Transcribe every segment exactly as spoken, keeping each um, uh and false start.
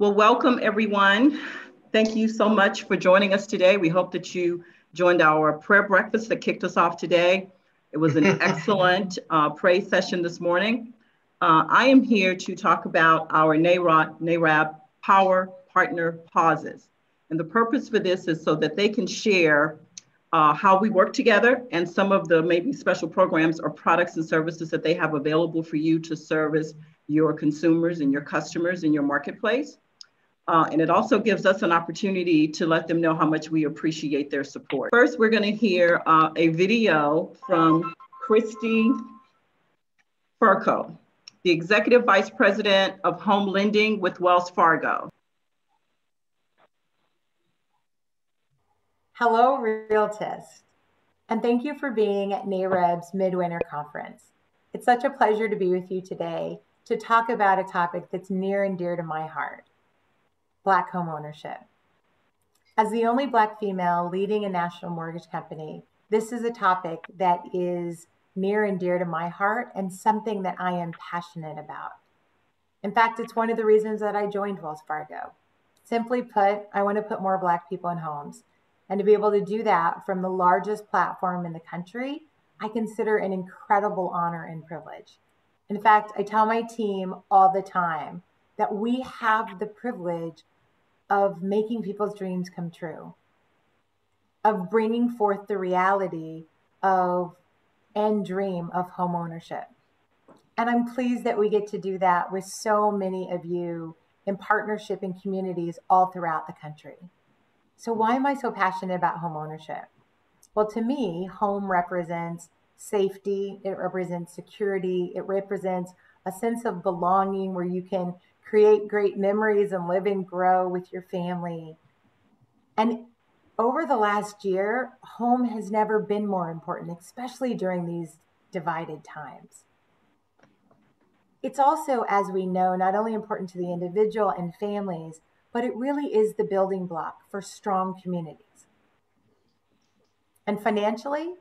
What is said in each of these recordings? Well, welcome everyone. Thank you so much for joining us today. We hope that you joined our prayer breakfast that kicked us off today. It was an excellent uh, praise session this morning. Uh, I am here to talk about our N A R E B Power Partner Pauses. And the purpose for this is so that they can share uh, how we work together and some of the maybe special programs or products and services that they have available for you to service your consumers and your customers in your marketplace. Uh, and it also gives us an opportunity to let them know how much we appreciate their support. First, we're going to hear uh, a video from Christy Furcho, the Executive Vice President of Home Lending with Wells Fargo. Hello, Realtist, and thank you for being at N A R E B's Midwinter Conference. It's such a pleasure to be with you today to talk about a topic that's near and dear to my heart. Black home ownership. As the only Black female leading a national mortgage company, this is a topic that is near and dear to my heart and something that I am passionate about. In fact, it's one of the reasons that I joined Wells Fargo. Simply put, I want to put more Black people in homes. And to be able to do that from the largest platform in the country, I consider an incredible honor and privilege. In fact, I tell my team all the time that we have the privilege of making people's dreams come true, of bringing forth the reality of and dream of home ownership. And I'm pleased that we get to do that with so many of you in partnership in communities all throughout the country. So why am I so passionate about home ownership? Well, to me, home represents safety, it represents security, it represents a sense of belonging where you can create great memories and live and grow with your family. And over the last year, home has never been more important, especially during these divided times. It's also, as we know, not only important to the individual and families, but it really is the building block for strong communities. And financially,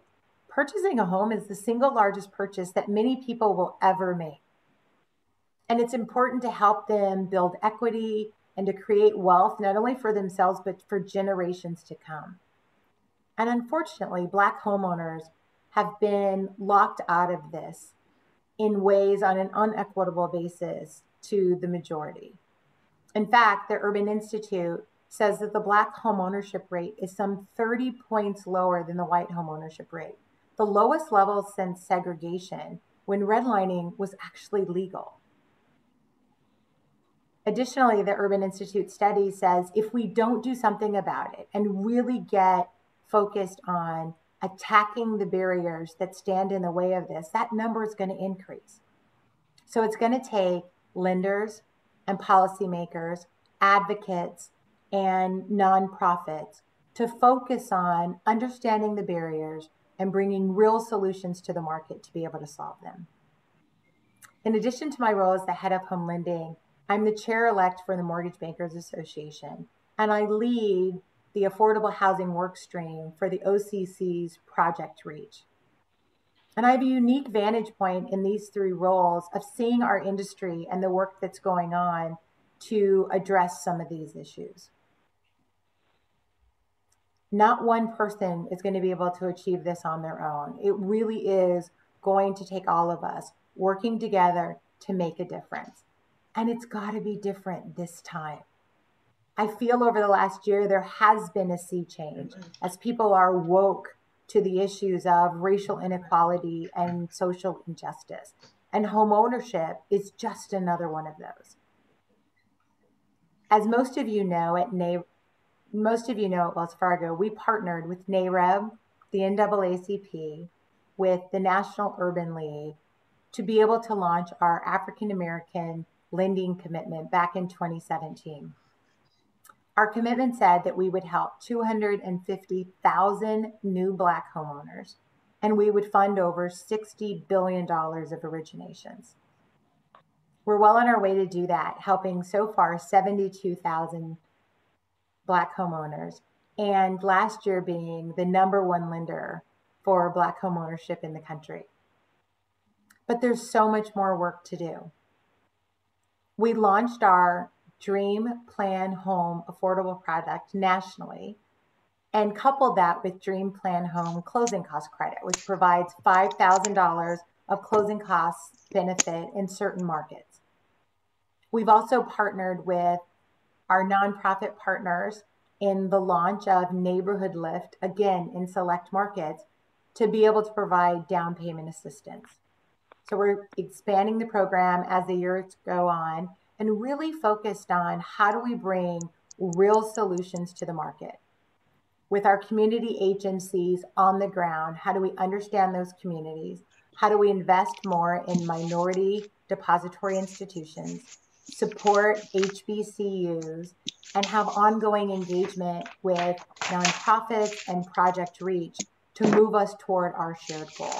purchasing a home is the single largest purchase that many people will ever make. And it's important to help them build equity and to create wealth, not only for themselves, but for generations to come. And unfortunately, Black homeowners have been locked out of this in ways on an unequitable basis to the majority. In fact, the Urban Institute says that the Black homeownership rate is some thirty points lower than the white homeownership rate, the lowest level since segregation, when redlining was actually legal. Additionally, the Urban Institute study says if we don't do something about it and really get focused on attacking the barriers that stand in the way of this, that number is going to increase. So it's going to take lenders and policymakers, advocates, and nonprofits to focus on understanding the barriers and bringing real solutions to the market to be able to solve them. In addition to my role as the head of home lending, I'm the chair-elect for the Mortgage Bankers Association, and I lead the affordable housing work stream for the O C C's Project Reach. And I have a unique vantage point in these three roles of seeing our industry and the work that's going on to address some of these issues. Not one person is going to be able to achieve this on their own. It really is going to take all of us working together to make a difference. And it's got to be different this time. I feel over the last year, there has been a sea change as people are woke to the issues of racial inequality and social injustice. And home ownership is just another one of those. As most of you know at N A R E B, most of you know at Wells Fargo, we partnered with N A R E B, the N double A C P, with the National Urban League to be able to launch our African-American lending commitment back in twenty seventeen. Our commitment said that we would help two hundred fifty thousand new Black homeowners, and we would fund over sixty billion dollars of originations. We're well on our way to do that, helping so far seventy-two thousand Black homeowners, and last year being the number one lender for Black homeownership in the country. But there's so much more work to do. We launched our Dream Plan Home affordable product nationally and coupled that with Dream Plan Home closing cost credit, which provides five thousand dollars of closing costs benefit in certain markets. We've also partnered with our nonprofit partners in the launch of Neighborhood Lift, again, in select markets, to be able to provide down payment assistance. So we're expanding the program as the years go on and really focused on how do we bring real solutions to the market. With our community agencies on the ground, how do we understand those communities? How do we invest more in minority depository institutions, support H B C Us, and have ongoing engagement with nonprofits and Project Reach to move us toward our shared goal?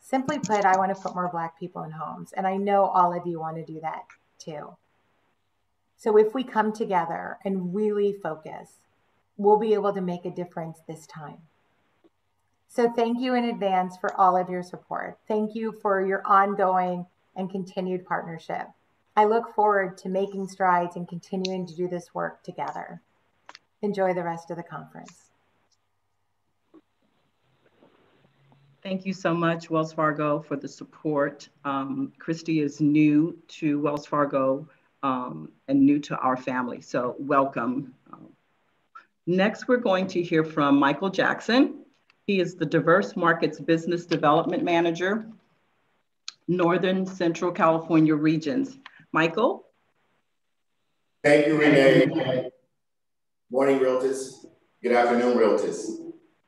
Simply put, I want to put more Black people in homes, and I know all of you want to do that too. So if we come together and really focus, we'll be able to make a difference this time. So thank you in advance for all of your support. Thank you for your ongoing and continued partnership. I look forward to making strides and continuing to do this work together. Enjoy the rest of the conference. Thank you so much, Wells Fargo, for the support. Um, Christy is new to Wells Fargo um, and new to our family, so welcome. Um, next, we're going to hear from Michael Jackson. He is the Diverse Markets Business Development Manager, Northern Central California Regions. Michael? Thank you, Renee. Morning, Realtors. Good afternoon, Realtors.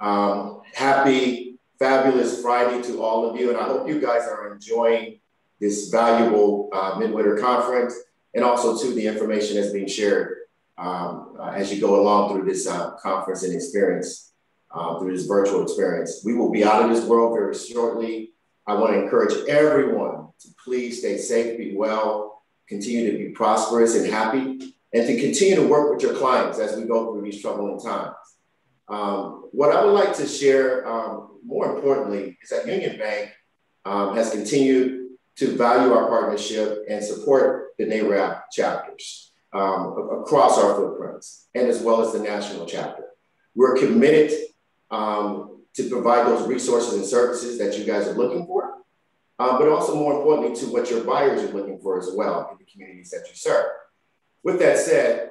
Um, happy fabulous Friday to all of you, and I hope you guys are enjoying this valuable uh, midwinter conference, and also to the information that's being shared um, uh, as you go along through this uh, conference and experience, uh, through this virtual experience. We will be out of this world very shortly. I want to encourage everyone to please stay safe, be well, continue to be prosperous and happy, and to continue to work with your clients as we go through these troubling times. Um, what I would like to share, um, more importantly, is that Union Bank um, has continued to value our partnership and support the NAREB chapters um, across our footprints, and as well as the national chapter. We're committed um, to provide those resources and services that you guys are looking for, uh, but also more importantly to what your buyers are looking for as well in the communities that you serve. With that said,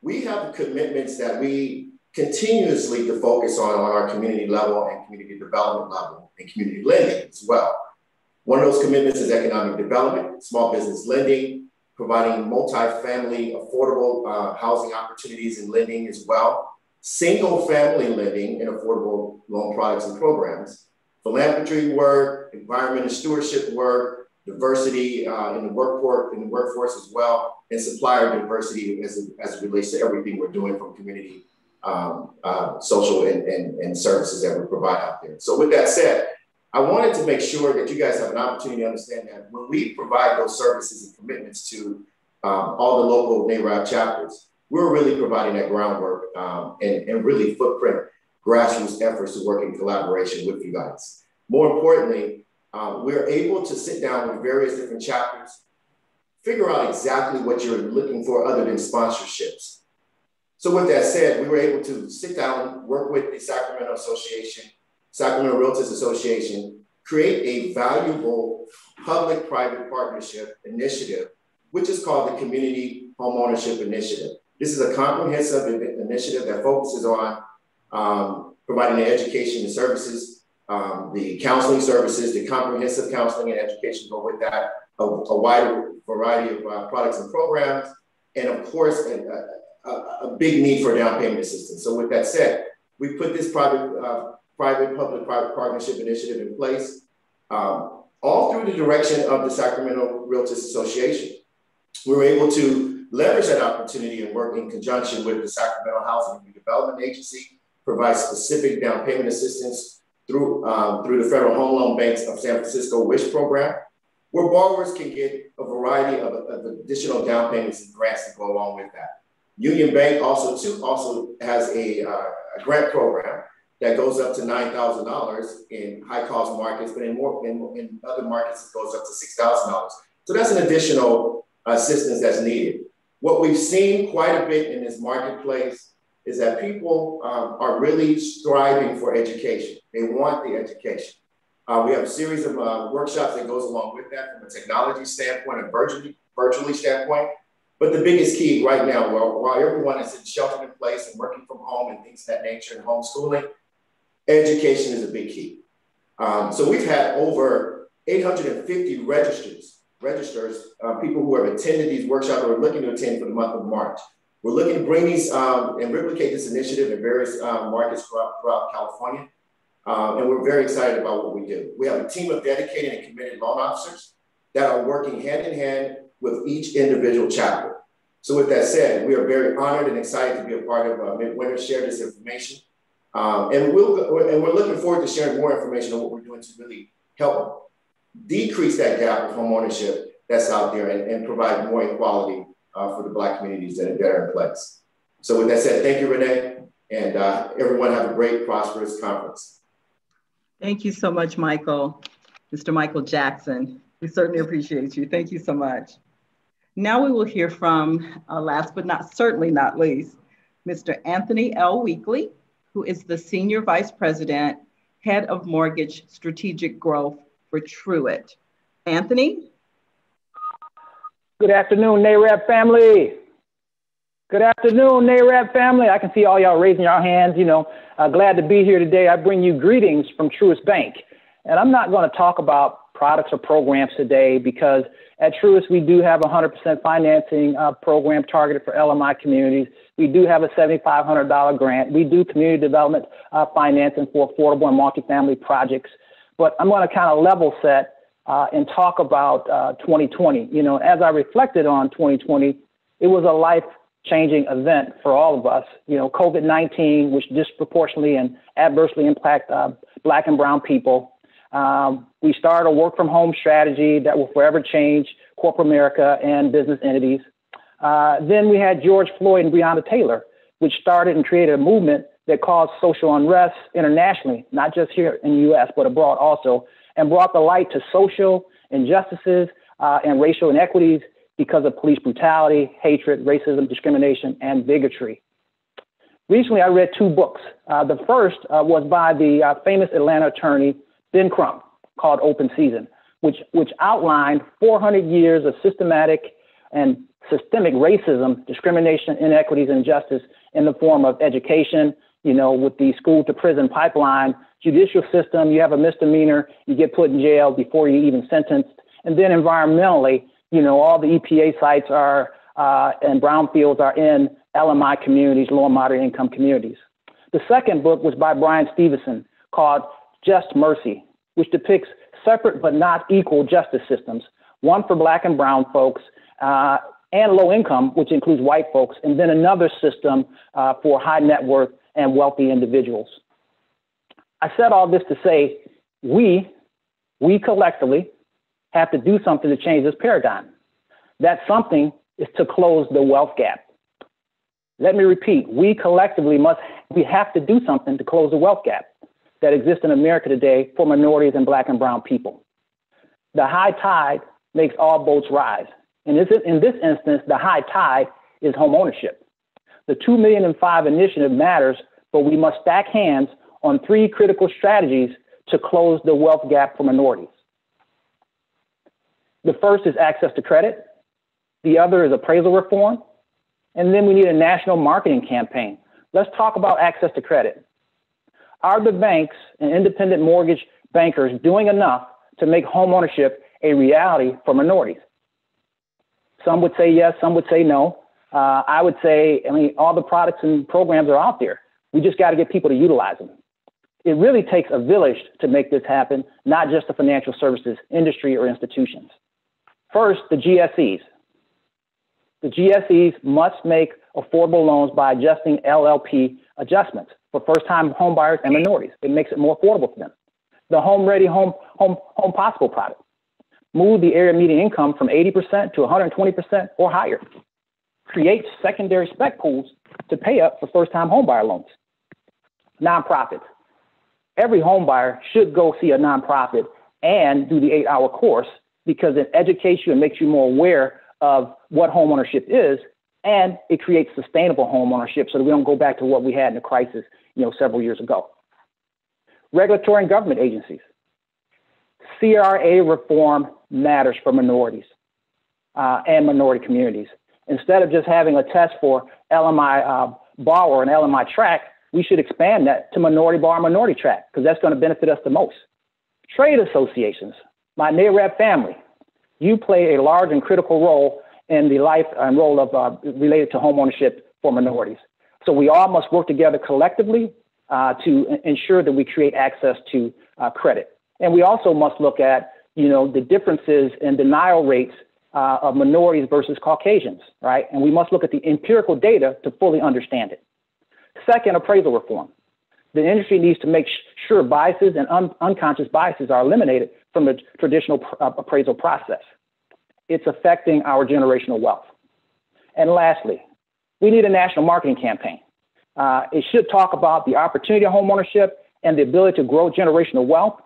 we have commitments that we continuously to focus on, on our community level and community development level and community lending as well. One of those commitments is economic development, small business lending, providing multifamily affordable uh, housing opportunities and lending as well, single family lending and affordable loan products and programs, philanthropy work, environment and stewardship work, diversity uh, in, the workforce, in the workforce as well, and supplier diversity as, as it relates to everything we're doing from community Um, uh, social and, and, and services that we provide out there. So with that said, I wanted to make sure that you guys have an opportunity to understand that when we provide those services and commitments to um, all the local NAREB chapters, we're really providing that groundwork um, and, and really footprint grassroots efforts to work in collaboration with you guys. More importantly, um, we're able to sit down with various different chapters, figure out exactly what you're looking for other than sponsorships. So with that said, we were able to sit down, work with the Sacramento Association, Sacramento Realtors Association, create a valuable public-private partnership initiative, which is called the Community Homeownership Initiative. This is a comprehensive initiative that focuses on um, providing the education and services, um, the counseling services, the comprehensive counseling and education go with that, a, a wide variety of uh, products and programs, and of course, and, uh, a big need for down payment assistance. So with that said, we put this private, uh, private, public, private partnership initiative in place, um, all through the direction of the Sacramento Realtors Association. We were able to leverage that opportunity and work in conjunction with the Sacramento Housing and Redevelopment Agency, provide specific down payment assistance through, um, through the Federal Home Loan Banks of San Francisco WISH program, where borrowers can get a variety of, of additional down payments and grants that go along with that. Union Bank also, too, also has a, uh, a grant program that goes up to nine thousand dollars in high-cost markets, but in, more, in, in other markets, it goes up to six thousand dollars. So that's an additional assistance that's needed. What we've seen quite a bit in this marketplace is that people um, are really striving for education. They want the education. Uh, we have a series of uh, workshops that goes along with that from a technology standpoint, a virtually, virtually standpoint. But the biggest key right now, while, while everyone is in shelter in place and working from home and things of that nature and homeschooling, education is a big key. Um, so we've had over eight hundred fifty registers, registers, uh, people who have attended these workshops or are looking to attend for the month of March. We're looking to bring these um, and replicate this initiative in various uh, markets throughout, throughout California. Um, and we're very excited about what we do. We have a team of dedicated and committed loan officers that are working hand in hand with each individual chapter. So with that said, we are very honored and excited to be a part of uh, Midwinter, share this information. Um, and, we'll, and we're looking forward to sharing more information on what we're doing to really help decrease that gap of homeownership that's out there and, and provide more equality uh, for the Black communities that are in place. So with that said, thank you, Renee, and uh, everyone have a great, prosperous conference. Thank you so much, Michael, Mister Michael Jackson. We certainly appreciate you. Thank you so much. Now we will hear from, uh, last but not certainly not least, Mister Anthony L. Weekly, who is the Senior Vice President, Head of Mortgage Strategic Growth for Truist. Anthony? Good afternoon, NAREB family. Good afternoon, NAREB family. I can see all y'all raising your hands, you know. Uh, glad to be here today. I bring you greetings from Truist Bank. And I'm not gonna talk about products or programs today because at Truist, we do have a one hundred percent financing uh, program targeted for L M I communities. We do have a seven thousand five hundred dollar grant. We do community development uh, financing for affordable and multifamily projects. But I'm going to kind of level set uh, and talk about uh, twenty twenty. You know, as I reflected on twenty twenty, it was a life-changing event for all of us. You know, COVID nineteen, which disproportionately and adversely impact uh, Black and Brown people. Um, we started a work-from-home strategy that will forever change corporate America and business entities. Uh, then we had George Floyd and Breonna Taylor, which started and created a movement that caused social unrest internationally, not just here in the U S, but abroad also, and brought the light to social injustices uh, and racial inequities because of police brutality, hatred, racism, discrimination, and bigotry. Recently, I read two books. Uh, the first uh, was by the uh, famous Atlanta attorney, Ben Crump, called Open Season, which, which outlined four hundred years of systematic and systemic racism, discrimination, inequities, and injustice in the form of education, you know, with the school to prison pipeline, judicial system, you have a misdemeanor, you get put in jail before you even sentenced. And then environmentally, you know, all the E P A sites are uh, and brownfields are in L M I communities, low and moderate income communities. The second book was by Brian Stevenson called Just Mercy, which depicts separate but not equal justice systems, one for Black and Brown folks, uh, and low income, which includes white folks, and then another system uh, for high net worth and wealthy individuals. I said all this to say, we, we collectively have to do something to change this paradigm. That something is to close the wealth gap. Let me repeat, we collectively must, we have to do something to close the wealth gap that exists in America today for minorities and Black and Brown people. The high tide makes all boats rise. And this is, in this instance, the high tide is home ownership. The two million and five initiative matters, but we must stack hands on three critical strategies to close the wealth gap for minorities. The first is access to credit. The other is appraisal reform. And then we need a national marketing campaign. Let's talk about access to credit. Are the banks and independent mortgage bankers doing enough to make home ownership a reality for minorities? Some would say yes, some would say no. Uh, I would say, I mean, all the products and programs are out there. We just got to get people to utilize them. It really takes a village to make this happen, not just the financial services industry or institutions. First, the G S Es. The G S Es must make affordable loans by adjusting L L P adjustments for first-time homebuyers and minorities. It makes it more affordable for them. The Home Ready, Home, Home, Home Possible product. Move the area median income from eighty percent to one hundred twenty percent or higher. Create secondary spec pools to pay up for first-time homebuyer loans. Nonprofits. Every homebuyer should go see a nonprofit and do the eight-hour course because it educates you and makes you more aware of what homeownership is and it creates sustainable home ownership so that we don't go back to what we had in the crisis, you know, several years ago. Regulatory and government agencies. C R A reform matters for minorities uh, and minority communities. Instead of just having a test for L M I uh, borrower and L M I track, we should expand that to minority borrower, minority track, because that's going to benefit us the most. Trade associations, my NAREB family, you play a large and critical role in the life and role of uh, related to homeownership for minorities. So we all must work together collectively uh, to ensure that we create access to uh, credit. And we also must look at, you know, the differences in denial rates uh, of minorities versus Caucasians, right? And we must look at the empirical data to fully understand it. Second, appraisal reform. The industry needs to make sure biases and un unconscious biases are eliminated from the traditional pr appraisal process. It's affecting our generational wealth. And lastly, we need a national marketing campaign. Uh, it should talk about the opportunity of homeownership and the ability to grow generational wealth,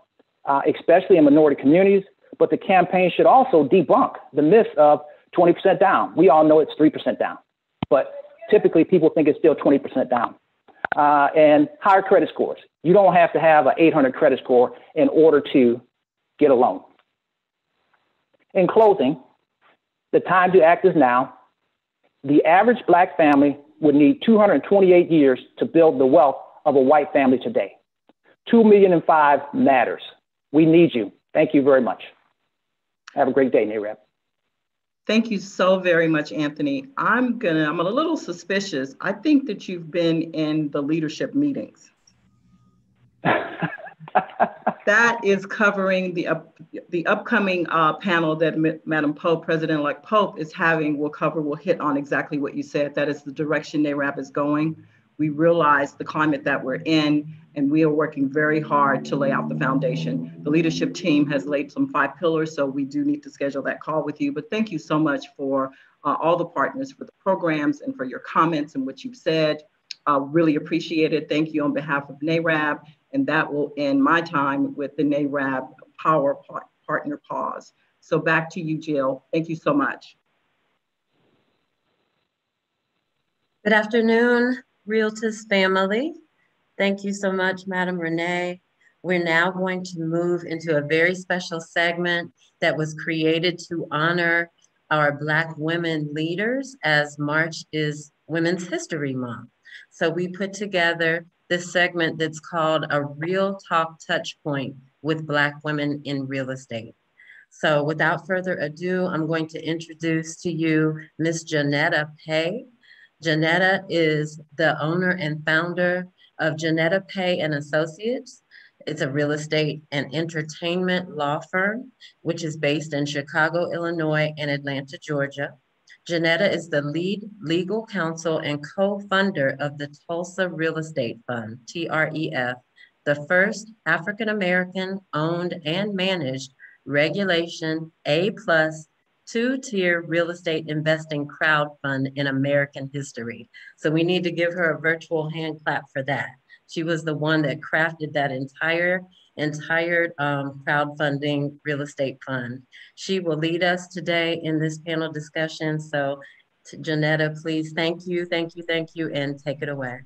uh, especially in minority communities. But the campaign should also debunk the myth of twenty percent down. We all know it's three percent down, but typically people think it's still twenty percent down. Uh, and higher credit scores. You don't have to have an eight hundred credit score in order to get a loan. In closing, the time to act is now. The average Black family would need two hundred twenty-eight years to build the wealth of a white family today. two million and five matters. We need you. Thank you very much. Have a great day, NAREB. Thank you so very much, Anthony. I'm gonna, I'm a little suspicious. I think that you've been in the leadership meetings. That is covering the, uh, the upcoming uh, panel that M Madam Pope, President-elect Pope is having, will cover, will hit on exactly what you said. That is the direction NAREB is going. We realize the climate that we're in, and we are working very hard to lay out the foundation. The leadership team has laid some five pillars, so we do need to schedule that call with you. But thank you so much for uh, all the partners, for the programs, and for your comments and what you've said. Uh, really appreciate it. Thank you on behalf of NAREB. And that will end my time with the NAREB Power Par- Partner Pause. So back to you, Jill. Thank you so much. Good afternoon, Realtors family. Thank you so much, Madam Renee. We're now going to move into a very special segment that was created to honor our Black women leaders, as March is Women's History Month. So we put together this segment that's called A Real Talk Touchpoint with Black Women in Real Estate. So without further ado, I'm going to introduce to you Miz Janetta Pei. Janetta is the owner and founder of Janetta Pei and Associates. It's a real estate and entertainment law firm, which is based in Chicago, Illinois, and Atlanta, Georgia. Janetta is the lead legal counsel and co-funder of the Tulsa Real Estate Fund, T R E F, the first African-American owned and managed Regulation A plus two-tier real estate investing crowdfund in American history. So we need to give her a virtual hand clap for that. She was the one that crafted that entire, entire um, crowdfunding real estate fund. She will lead us today in this panel discussion. So Janetta, please, thank you, thank you, thank you, and take it away.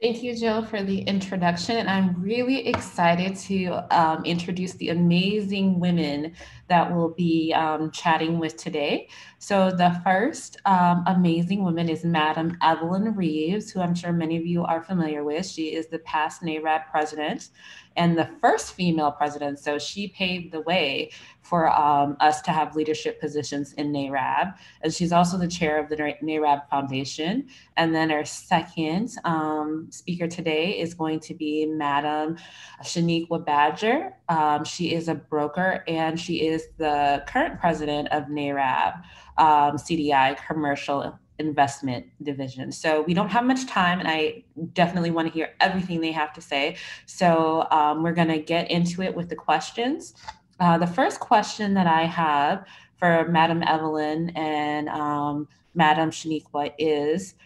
Thank you, Jill, for the introduction. And I'm really excited to um, introduce the amazing women that we'll be um, chatting with today. So the first um, amazing woman is Madam Evelyn Reeves, who I'm sure many of you are familiar with. She is the past NAREB president and the first female president. So she paved the way for um, us to have leadership positions in NAREB. And she's also the chair of the NAREB Foundation. And then our second um, speaker today is going to be Madam Shaniqua Badger. Um, she is a broker and she is the current president of NAREB um, C D I Commercial Investment Division. So we don't have much time and I definitely want to hear everything they have to say. So um, we're going to get into it with the questions. Uh, the first question that I have for Madam Evelyn and um, Madam Shaniqua is,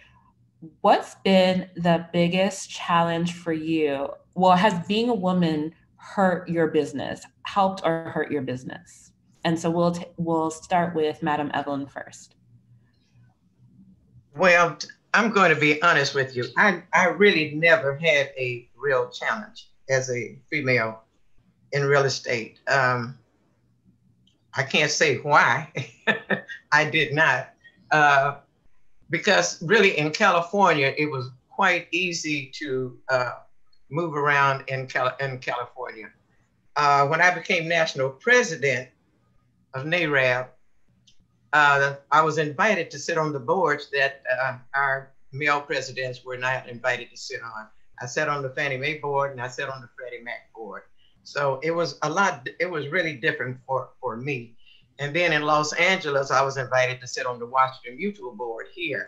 what's been the biggest challenge for you? Well, has being a woman hurt your business, helped or hurt your business? And so we'll, t we'll start with Madam Evelyn first. Well, I'm going to be honest with you. I, I really never had a real challenge as a female in real estate. Um, I can't say why I did not, uh, because really in California, it was quite easy to uh, move around in, Cal in California. Uh, when I became national president of NAREB, Uh, I was invited to sit on the boards that uh, our male presidents were not invited to sit on. I sat on the Fannie Mae board and I sat on the Freddie Mac board. So it was a lot, it was really different for, for me. And then in Los Angeles, I was invited to sit on the Washington Mutual board here.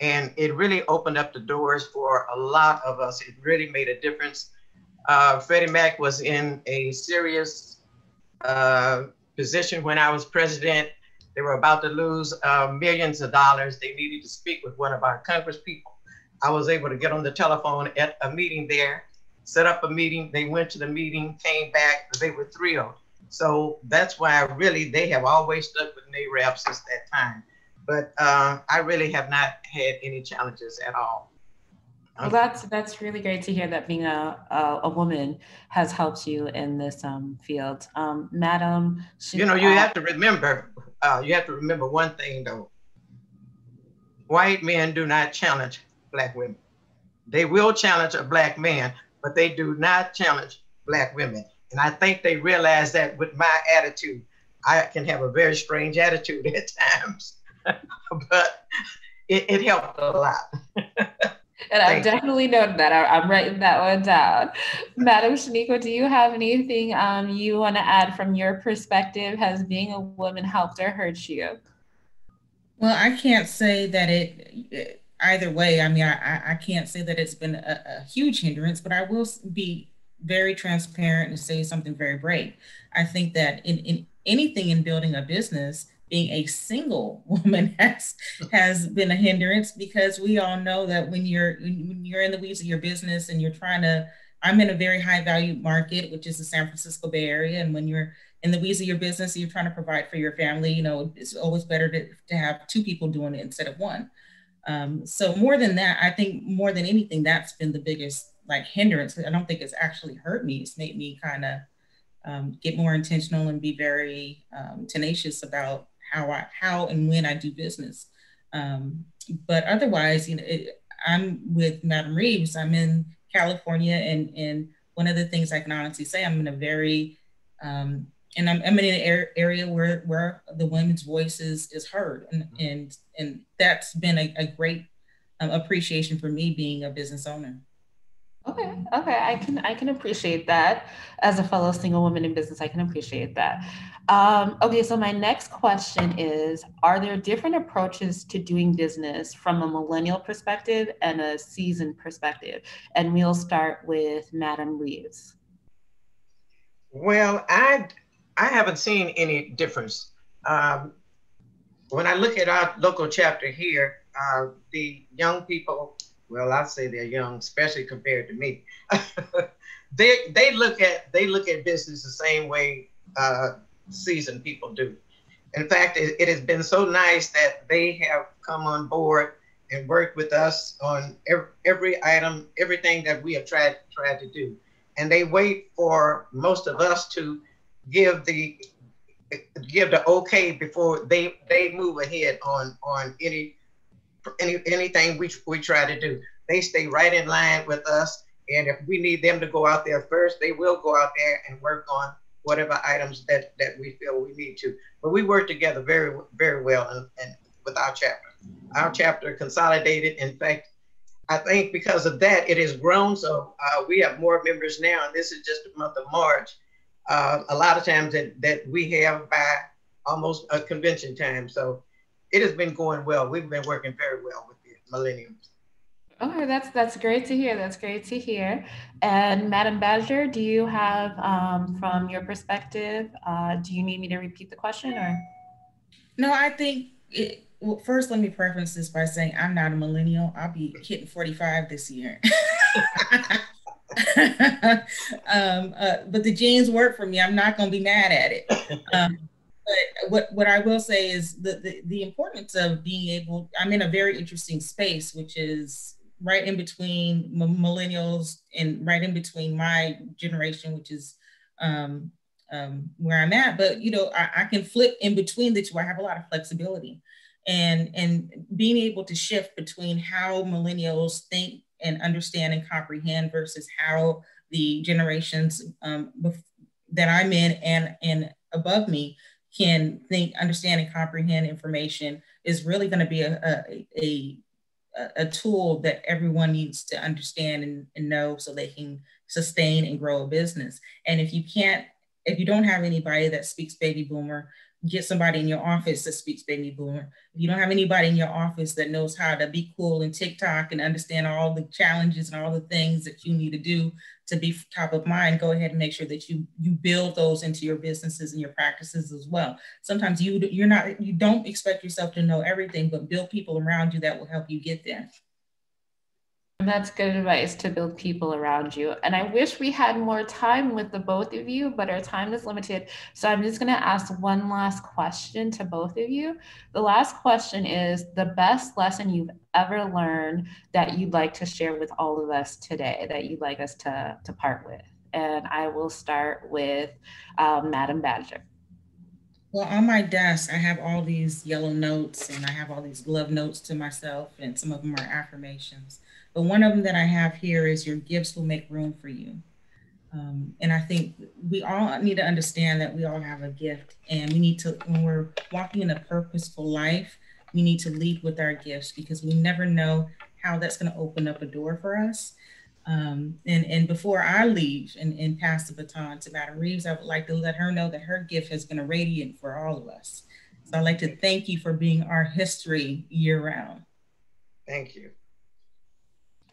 And it really opened up the doors for a lot of us. It really made a difference. Uh, Freddie Mac was in a serious uh, position when I was president. They were about to lose uh, millions of dollars. They needed to speak with one of our congresspeople. I was able to get on the telephone at a meeting there, set up a meeting. They went to the meeting, came back, they were thrilled. So that's why really they have always stuck with NAREB since that time. But uh, I really have not had any challenges at all. Well, that's, that's really great to hear that being a, a, a woman has helped you in this um, field. Um, Madam, you know, you have to remember, uh, you have to remember one thing though. White men do not challenge Black women. They will challenge a Black man, but they do not challenge Black women. And I think they realize that with my attitude. I can have a very strange attitude at times, but it, it helped a lot. And I've definitely noted that. I'm writing that one down. Madam Shaniqua, do you have anything um, you want to add from your perspective? Has being a woman helped or hurt you? Well, I can't say that it, either way, I mean, I, I can't say that it's been a, a huge hindrance, but I will be very transparent and say something very brave. I think that in, in anything in building a business, being a single woman has, has been a hindrance, because we all know that when you're, when you're in the weeds of your business and you're trying to, I'm in a very high value market, which is the San Francisco Bay Area. And when you're in the weeds of your business, you're trying to provide for your family, you know, it's always better to, to have two people doing it instead of one. Um, so more than that, I think more than anything, that's been the biggest like hindrance. I don't think it's actually hurt me. It's made me kind of um, get more intentional and be very um, tenacious about how I, how and when I do business. Um, but otherwise, you know, it, I'm with Madam Reeves, I'm in California, and, and one of the things I can honestly say, I'm in a very, um, and I'm, I'm in an area where, where the women's voice is, is heard. And, mm-hmm. and, and that's been a, a great um, appreciation for me being a business owner. Okay, okay, I can I can appreciate that. As a fellow single woman in business, I can appreciate that. Um, okay, so my next question is, are there different approaches to doing business from a millennial perspective and a seasoned perspective? And we'll start with Madam Reeves. Well, I, I haven't seen any difference. Um, when I look at our local chapter here, uh, the young people, well, I say they're young, especially compared to me. they they look at they look at business the same way uh, seasoned people do. In fact, it, it has been so nice that they have come on board and worked with us on every, every item, everything that we have tried tried to do. And they wait for most of us to give the give the okay before they they move ahead on on any. Any, anything we, we try to do. They stay right in line with us. And if we need them to go out there first, they will go out there and work on whatever items that, that we feel we need to. But we work together very, very well and, and with our chapter. Our chapter consolidated. In fact, I think because of that, it has grown. So uh, we have more members now, and this is just the month of March. Uh, a lot of times that, that we have by almost a convention time. So it has been going well. We've been working very well with the millennials. Oh, that's that's great to hear. That's great to hear. And Madam Badger, do you have, um, from your perspective, uh, do you need me to repeat the question or? No, I think, it, well, first let me preface this by saying I'm not a millennial. I'll be hitting forty-five this year. um, uh, but the genes work for me. I'm not gonna be mad at it. Um, But what, what I will say is the, the, the importance of being able, I'm in a very interesting space, which is right in between millennials and right in between my generation, which is um, um, where I'm at. But, you know, I, I can flip in between the two. I have a lot of flexibility, and, and being able to shift between how millennials think and understand and comprehend versus how the generations um, that I'm in and, and above me can think, understand, and comprehend information is really going to be a, a, a a tool that everyone needs to understand and, and know so they can sustain and grow a business. And if you can't, if you don't have anybody that speaks baby boomer, get somebody in your office that speaks baby boomer. If you don't have anybody in your office that knows how to be cool in TikTok and understand all the challenges and all the things that you need to do to be top of mind, go ahead and make sure that you you build those into your businesses and your practices as well. Sometimes you you're not you don't expect yourself to know everything, but build people around you that will help you get there. That's good advice, to build people around you. And I wish we had more time with the both of you, but our time is limited. So I'm just going to ask one last question to both of you. The last question is the best lesson you've ever learned that you'd like to share with all of us today, that you'd like us to, to part with. And I will start with um, Madam Badger. Well, on my desk, I have all these yellow notes and I have all these glove notes to myself, and some of them are affirmations. But one of them that I have here is your gifts will make room for you. Um, and I think we all need to understand that we all have a gift, and we need to, when we're walking in a purposeful life, we need to lead with our gifts, because we never know how that's going to open up a door for us. Um, and, and before I leave and, and pass the baton to Madam Reeves, I would like to let her know that her gift has been a radiant for all of us. So I'd like to thank you for being our history year round. Thank you.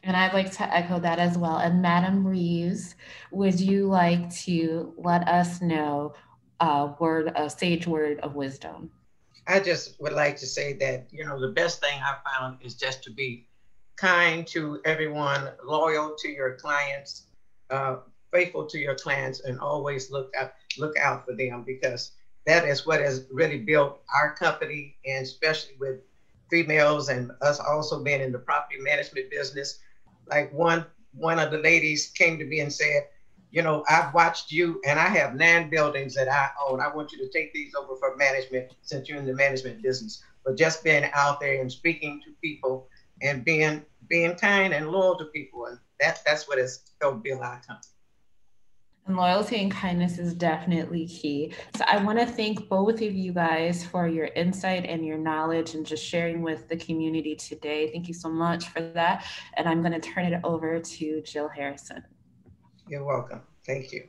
And I'd like to echo that as well. And Madam Reeves, would you like to let us know a word, a sage word of wisdom? I just would like to say that, you know, the best thing I found is just to be kind to everyone, loyal to your clients, uh, faithful to your clients, and always look out, look out for them, because that is what has really built our company, and especially with females and us also being in the property management business. Like one, one of the ladies came to me and said, you know, I've watched you and I have nine buildings that I own. I want you to take these over for management since you're in the management business. But just being out there and speaking to people and being being kind and loyal to people, and that, that's what has helped build our company. And loyalty and kindness is definitely key. So I want to thank both of you guys for your insight and your knowledge and just sharing with the community today. Thank you so much for that. And I'm going to turn it over to Jill Harrison. You're welcome. Thank you.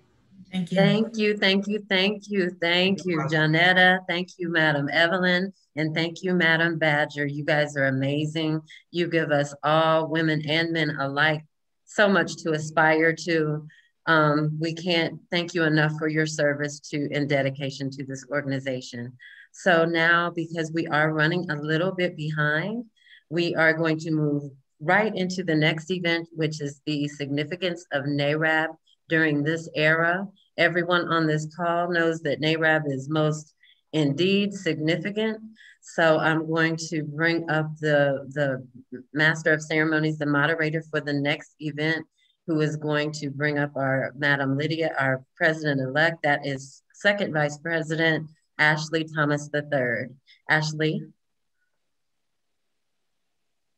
Thank you. Thank you. Thank you. Thank you. Thank you, Janetta. Thank you, Madam Evelyn. And thank you, Madam Badger. You guys are amazing. You give us all, women and men alike, so much to aspire to. Um, we can't thank you enough for your service to and dedication to this organization. So now, because we are running a little bit behind, we are going to move right into the next event, which is the significance of NAREB during this era. Everyone on this call knows that NAREB is most indeed significant. So I'm going to bring up the, the Master of Ceremonies, the moderator for the next event, who is going to bring up our Madam Lydia, our president-elect, that is second vice president, Ashley Thomas the third. Ashley.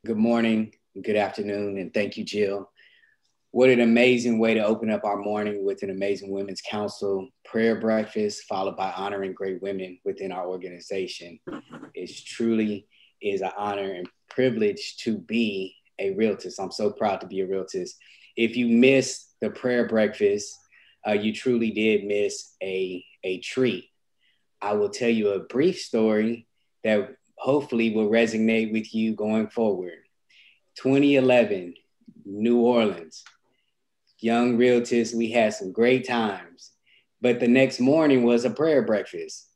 Good morning, good afternoon, and thank you, Jill. What an amazing way to open up our morning with an amazing Women's Council prayer breakfast, followed by honoring great women within our organization. It truly is an honor and privilege to be a realtor. I'm so proud to be a realtor. If you missed the prayer breakfast, uh, you truly did miss a, a treat. I will tell you a brief story that hopefully will resonate with you going forward. twenty eleven, New Orleans. Young realtors, we had some great times, but the next morning was a prayer breakfast.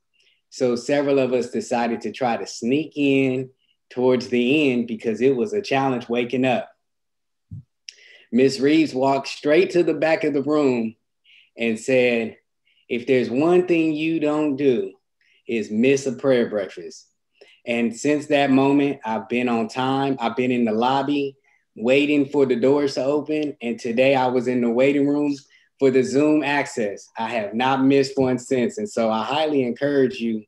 So several of us decided to try to sneak in towards the end because it was a challenge waking up. Miz Reeves walked straight to the back of the room and said, if there's one thing you don't do is miss a prayer breakfast. And since that moment, I've been on time. I've been in the lobby waiting for the doors to open. And today I was in the waiting room for the Zoom access. I have not missed one since. And so I highly encourage you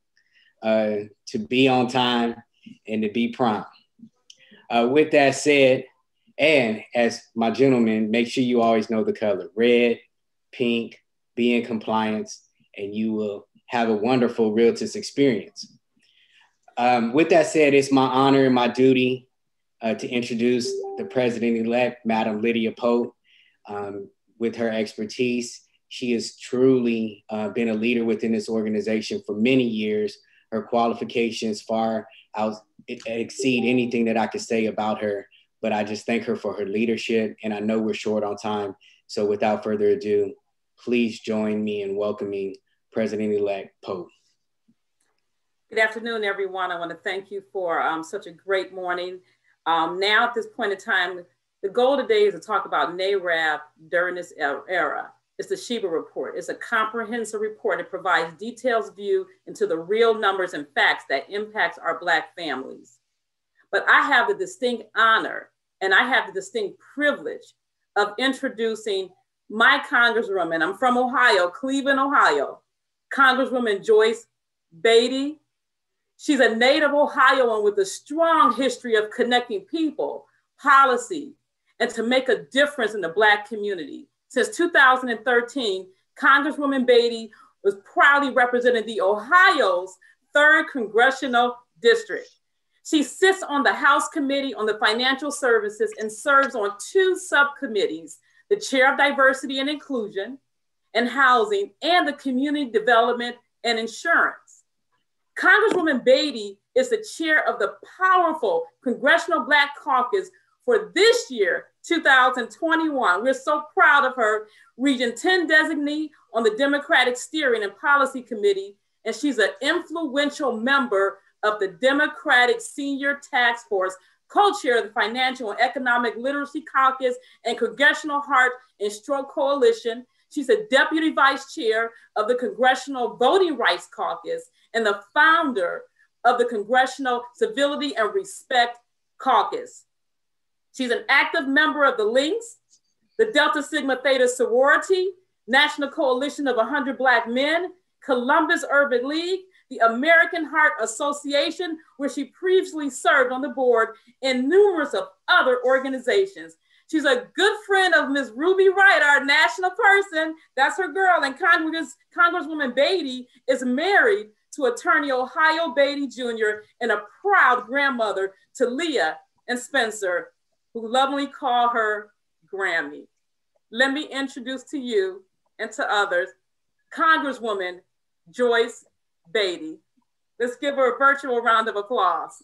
uh, to be on time and to be prompt. Uh, with that said, and as my gentleman, make sure you always know the color, red, pink, be in compliance, and you will have a wonderful realtors experience. Um, with that said, it's my honor and my duty uh, to introduce the president-elect, Madam Lydia Pope. Um, with her expertise, she has truly uh, been a leader within this organization for many years. Her qualifications far out exceed anything that I could say about her, but I just thank her for her leadership, and I know we're short on time. So without further ado, please join me in welcoming President-elect Pope. Good afternoon, everyone. I want to thank you for um, such a great morning. Um, now, at this point in time, the goal today is to talk about NAREB during this era. It's the Sheba Report. It's a comprehensive report. It provides detailed view into the real numbers and facts that impacts our Black families. But I have the distinct honor and I have the distinct privilege of introducing my Congresswoman, I'm from Ohio, Cleveland, Ohio, Congresswoman Joyce Beatty. She's a native Ohioan with a strong history of connecting people, policy, and to make a difference in the Black community. Since two thousand thirteen, Congresswoman Beatty was proudly representing the Ohio's third Congressional District. She sits on the House Committee on the Financial Services and serves on two subcommittees, the Chair of Diversity and Inclusion and Housing and the Community Development and Insurance. Congresswoman Beatty is the chair of the powerful Congressional Black Caucus for this year, two thousand twenty-one. We're so proud of her, Region ten designee on the Democratic Steering and Policy Committee, and she's an influential member of the Democratic Senior Task Force, co-chair of the Financial and Economic Literacy Caucus and Congressional Heart and Stroke Coalition. She's a deputy vice chair of the Congressional Voting Rights Caucus and the founder of the Congressional Civility and Respect Caucus. She's an active member of the Links, the Delta Sigma Theta Sorority, National Coalition of one hundred Black Men, Columbus Urban League, the American Heart Association, where she previously served on the board, and numerous of other organizations. She's a good friend of Miz Ruby Wright, our national person. That's her girl. And Congress, Congresswoman Beatty is married to attorney Ohio Beatty Junior and a proud grandmother to Leah and Spencer, who lovingly call her Grammy. Let me introduce to you and to others, Congresswoman Joyce Beatty. Let's give her a virtual round of applause.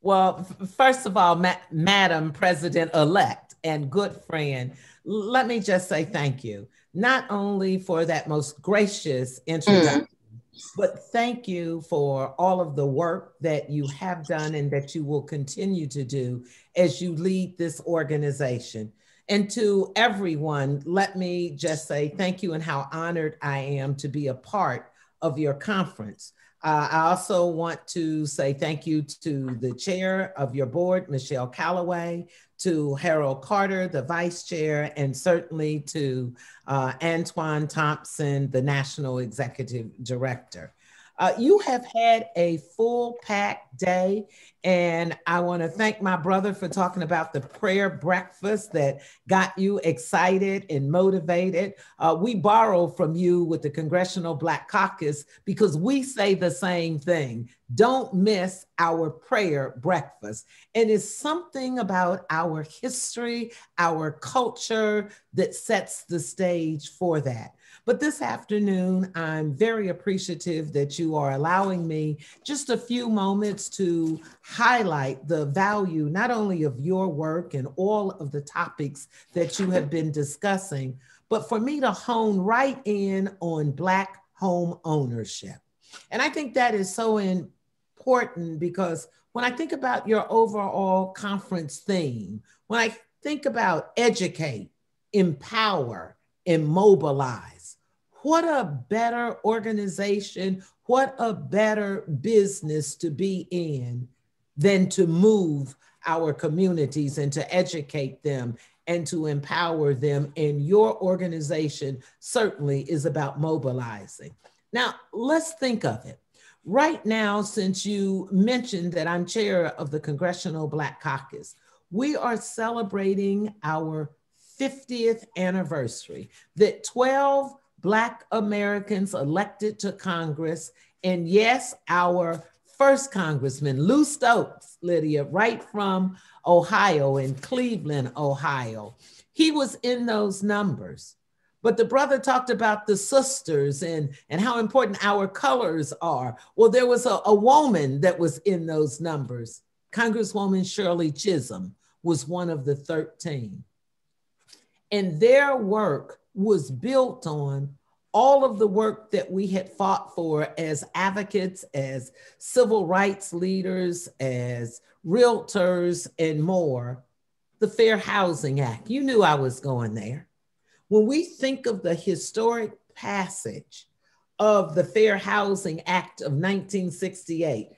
Well, first of all, Ma Madam President-elect and good friend, let me just say thank you, not only for that most gracious introduction, mm. but thank you for all of the work that you have done and that you will continue to do as you lead this organization. And to everyone, let me just say thank you and how honored I am to be a part of your conference. Uh, I also want to say thank you to the chair of your board, Michelle Calloway, to Harold Carter, the vice chair, and certainly to uh, Antoine Thompson, the national executive director. Uh, you have had a full packed day, and I want to thank my brother for talking about the prayer breakfast that got you excited and motivated. Uh, we borrow from you with the Congressional Black Caucus because we say the same thing. Don't miss our prayer breakfast. And it's something about our history, our culture that sets the stage for that. But this afternoon, I'm very appreciative that you are allowing me just a few moments to highlight the value, not only of your work and all of the topics that you have been discussing, but for me to hone right in on Black home ownership. And I think that is so important because when I think about your overall conference theme, when I think about educate, empower, and mobilize, what a better organization, what a better business to be in than to move our communities and to educate them and to empower them. And your organization certainly is about mobilizing. Now, let's think of it. Right now, since you mentioned that I'm chair of the Congressional Black Caucus, we are celebrating our fiftieth anniversary, that twelve Black Americans elected to Congress, and yes, our first Congressman, Lou Stokes, Lydia, right from Ohio, in Cleveland, Ohio. He was in those numbers. But the brother talked about the sisters and, and how important our colors are. Well, there was a, a woman that was in those numbers. Congresswoman Shirley Chisholm was one of the thirteen. And their work was built on all of the work that we had fought for as advocates, as civil rights leaders, as realtors, and more. The Fair Housing Act, you knew I was going there. When we think of the historic passage of the Fair Housing Act of nineteen sixty-eight,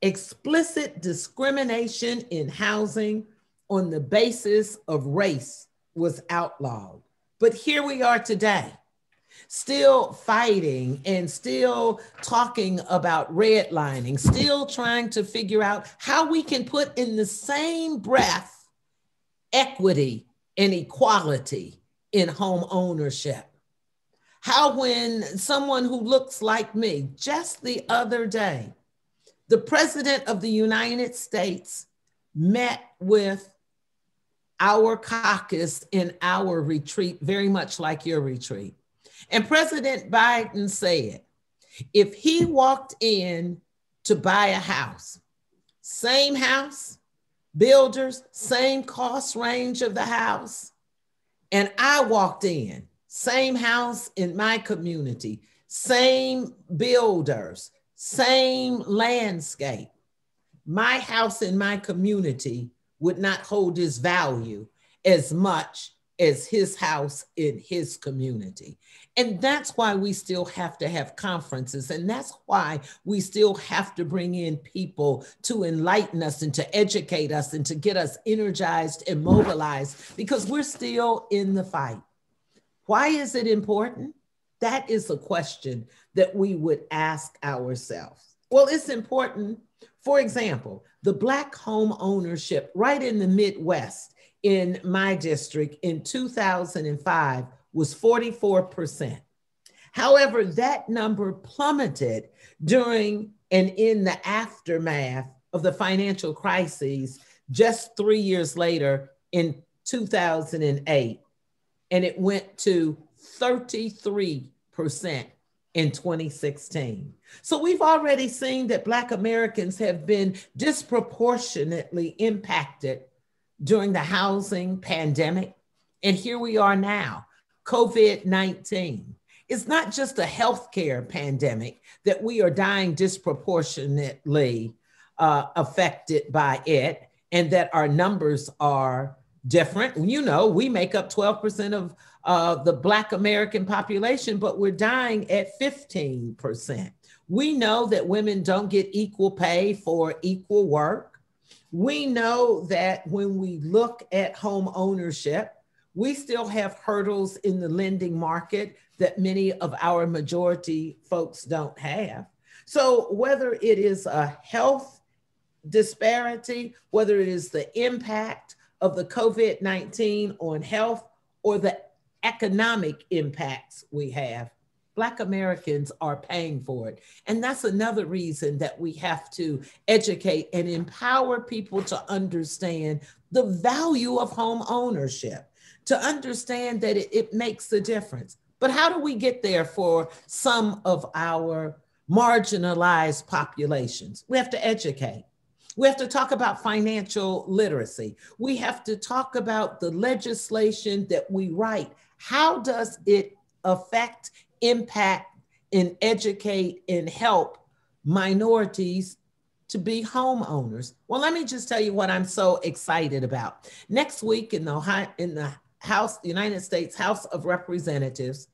explicit discrimination in housing on the basis of race was outlawed. But here we are today, still fighting and still talking about redlining, still trying to figure out how we can put in the same breath equity and equality in home ownership. How when someone who looks like me, just the other day, the President of the United States met with our caucus in our retreat, very much like your retreat. And President Biden said, if he walked in to buy a house, same house, builders, same cost range of the house, and I walked in, same house in my community, same builders, same landscape, my house in my community would not hold its value as much as his house in his community. And that's why we still have to have conferences. And that's why we still have to bring in people to enlighten us and to educate us and to get us energized and mobilized, because we're still in the fight. Why is it important? That is a question that we would ask ourselves. Well, it's important. For example, the Black home ownership right in the Midwest in my district in two thousand five was forty-four percent. However, that number plummeted during and in the aftermath of the financial crises just three years later in two thousand eight, and it went to thirty-three percent. In twenty sixteen. So we've already seen that Black Americans have been disproportionately impacted during the housing pandemic. And here we are now, COVID nineteen. It's not just a healthcare pandemic that we are dying disproportionately uh, affected by it, and that our numbers are different. You know, we make up twelve percent of uh, the Black American population, but we're dying at fifteen percent. We know that women don't get equal pay for equal work. We know that when we look at home ownership, we still have hurdles in the lending market that many of our majority folks don't have. So whether it is a health disparity, whether it is the impact of the COVID nineteen on health or the economic impacts we have, Black Americans are paying for it. And that's another reason that we have to educate and empower people to understand the value of home ownership, to understand that it, it makes a difference. But how do we get there for some of our marginalized populations? We have to educate. We have to talk about financial literacy. We have to talk about the legislation that we write. How does it affect, impact, and educate and help minorities to be homeowners? Well, let me just tell you what I'm so excited about. Next week in the, in the House, the United States House of Representatives,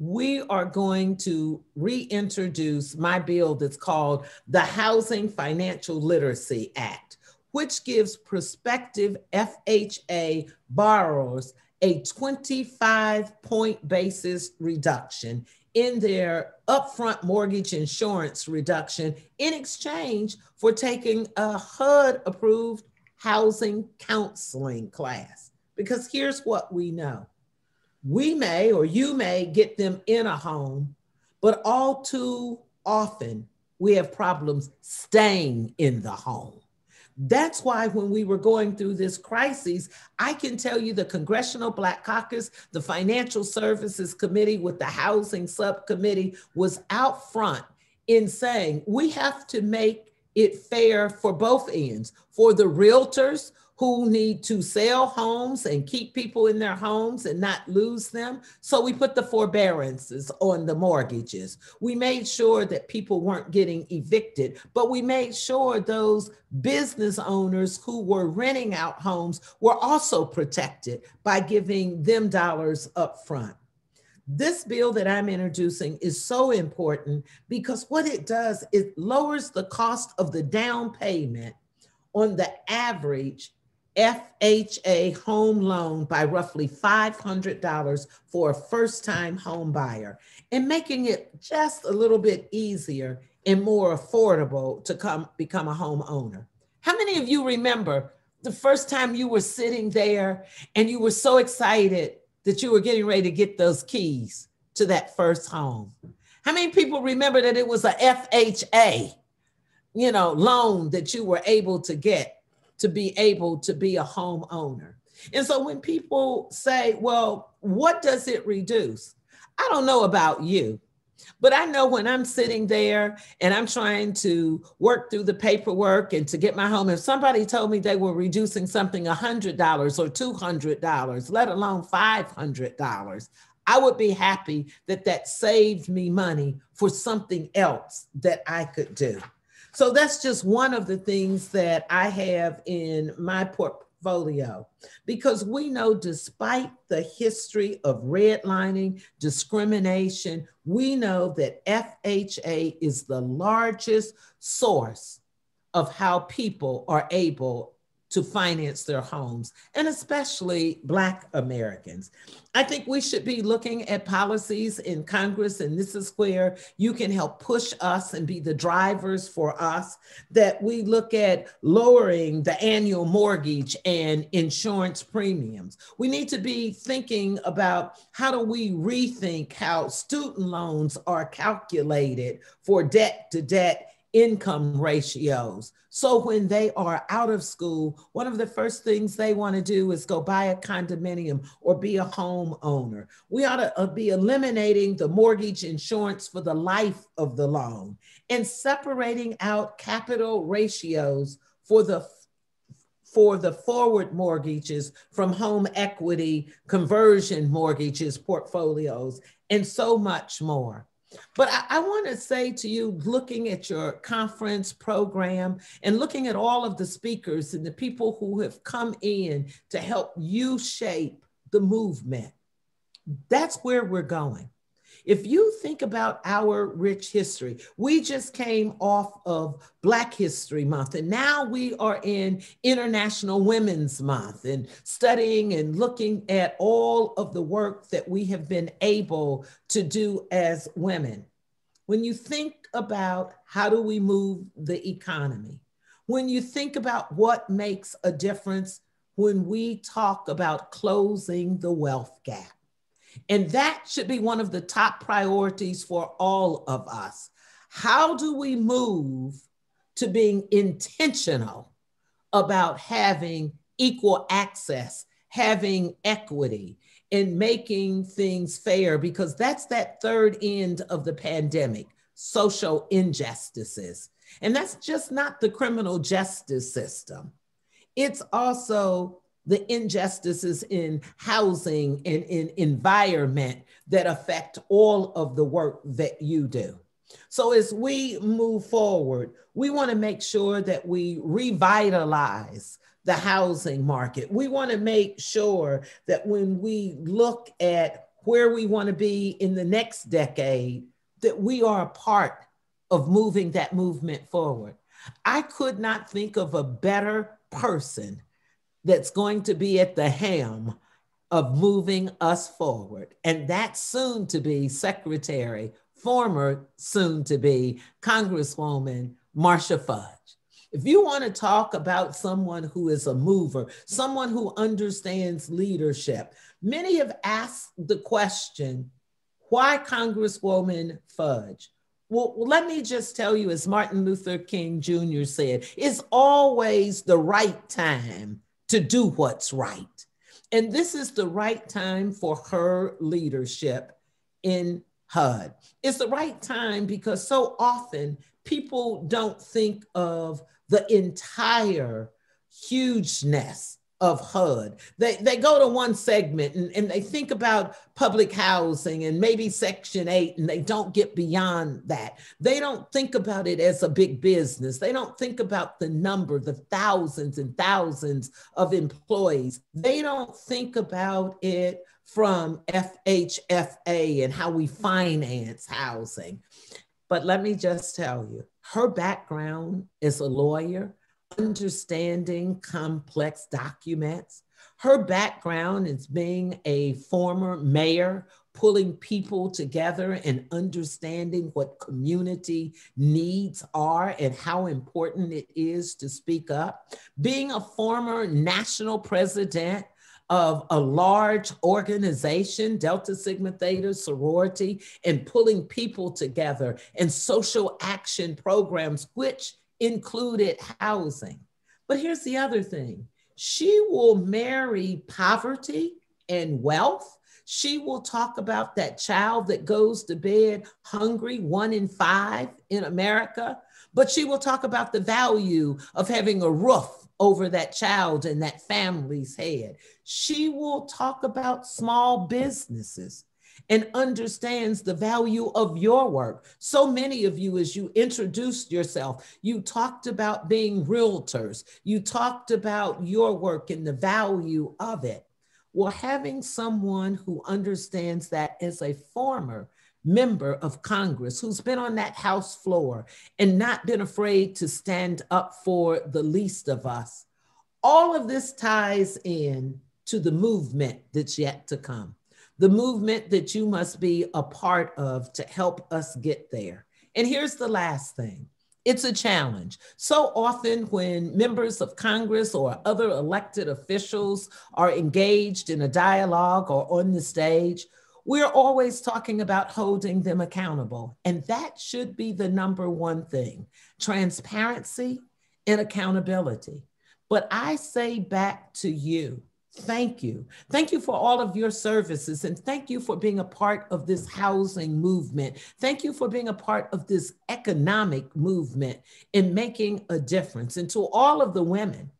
we are going to reintroduce my bill that's called the Housing Financial Literacy Act, which gives prospective F H A borrowers a twenty-five point basis reduction in their upfront mortgage insurance reduction in exchange for taking a H U D approved housing counseling class. Because here's what we know. We may, or you may, get them in a home, but all too often we have problems staying in the home. That's why when we were going through this crisis, I can tell you the Congressional Black Caucus, the Financial Services Committee with the Housing Subcommittee was out front in saying, we have to make it fair for both ends, for the realtors who need to sell homes and keep people in their homes and not lose them. So we put the forbearances on the mortgages. We made sure that people weren't getting evicted, but we made sure those business owners who were renting out homes were also protected by giving them dollars up front. This bill that I'm introducing is so important because what it does, it lowers the cost of the down payment on the average F H A home loan by roughly five hundred dollars for a first-time home buyer, and making it just a little bit easier and more affordable to come become a homeowner. How many of you remember the first time you were sitting there and you were so excited that you were getting ready to get those keys to that first home? How many people remember that it was a F H A, you know, loan that you were able to get to be able to be a homeowner? And so when people say, well, what does it reduce? I don't know about you, but I know when I'm sitting there and I'm trying to work through the paperwork and to get my home, if somebody told me they were reducing something one hundred dollars or two hundred dollars, let alone five hundred dollars, I would be happy that that saved me money for something else that I could do. So that's just one of the things that I have in my portfolio, because we know despite the history of redlining, discrimination, we know that F H A is the largest source of how people are able to finance their homes, and especially Black Americans. I think we should be looking at policies in Congress, and this is where you can help push us and be the drivers for us, that we look at lowering the annual mortgage and insurance premiums. We need to be thinking about how do we rethink how student loans are calculated for debt to debt income ratios. So when they are out of school, one of the first things they want to do is go buy a condominium or be a homeowner. We ought to be eliminating the mortgage insurance for the life of the loan and separating out capital ratios for the for the forward mortgages from home equity, conversion mortgages, portfolios, and so much more. But I, I want to say to you, looking at your conference program and looking at all of the speakers and the people who have come in to help you shape the movement, that's where we're going. If you think about our rich history, we just came off of Black History Month, and now we are in International Women's Month and studying and looking at all of the work that we have been able to do as women. When you think about how do we move the economy, when you think about what makes a difference when we talk about closing the wealth gap, and that should be one of the top priorities for all of us. How do we move to being intentional about having equal access, having equity, and making things fair? Because that's that third end of the pandemic, social injustices. And that's just not the criminal justice system. It's also the injustices in housing and in environment that affect all of the work that you do. So as we move forward, we want to make sure that we revitalize the housing market. We want to make sure that when we look at where we want to be in the next decade, that we are a part of moving that movement forward. I could not think of a better person that's going to be at the helm of moving us forward. And that soon to be secretary, former soon to be Congresswoman Marsha Fudge. If you want to talk about someone who is a mover, someone who understands leadership, many have asked the question, why Congresswoman Fudge? Well, let me just tell you, as Martin Luther King Junior said, it's always the right time to do what's right. And this is the right time for her leadership in H U D. It's the right time because so often people don't think of the entire hugeness of H U D. They, they go to one segment and, and they think about public housing and maybe Section eight, and they don't get beyond that. They don't think about it as a big business. They don't think about the number, the thousands and thousands of employees. They don't think about it from F H F A and how we finance housing. But let me just tell you, her background is a lawyer, understanding complex documents. Her background is being a former mayor, pulling people together and understanding what community needs are and how important it is to speak up. Being a former national president of a large organization, Delta Sigma Theta sorority, and pulling people together and social action programs, which included housing. But here's the other thing. She will marry poverty and wealth. She will talk about that child that goes to bed hungry, one in five in America, but she will talk about the value of having a roof over that child and that family's head. She will talk about small businesses and understands the value of your work. So many of you, as you introduced yourself, you talked about being realtors. You talked about your work and the value of it. Well, having someone who understands that as a former member of Congress who's been on that House floor and not been afraid to stand up for the least of us, all of this ties in to the movement that's yet to come. The movement that you must be a part of to help us get there. And here's the last thing. It's a challenge. So often when members of Congress or other elected officials are engaged in a dialogue or on the stage, we're always talking about holding them accountable. And that should be the number one thing, transparency and accountability. But I say back to you, thank you. Thank you for all of your services, and thank you for being a part of this housing movement. Thank you for being a part of this economic movement and making a difference. And to all of the women,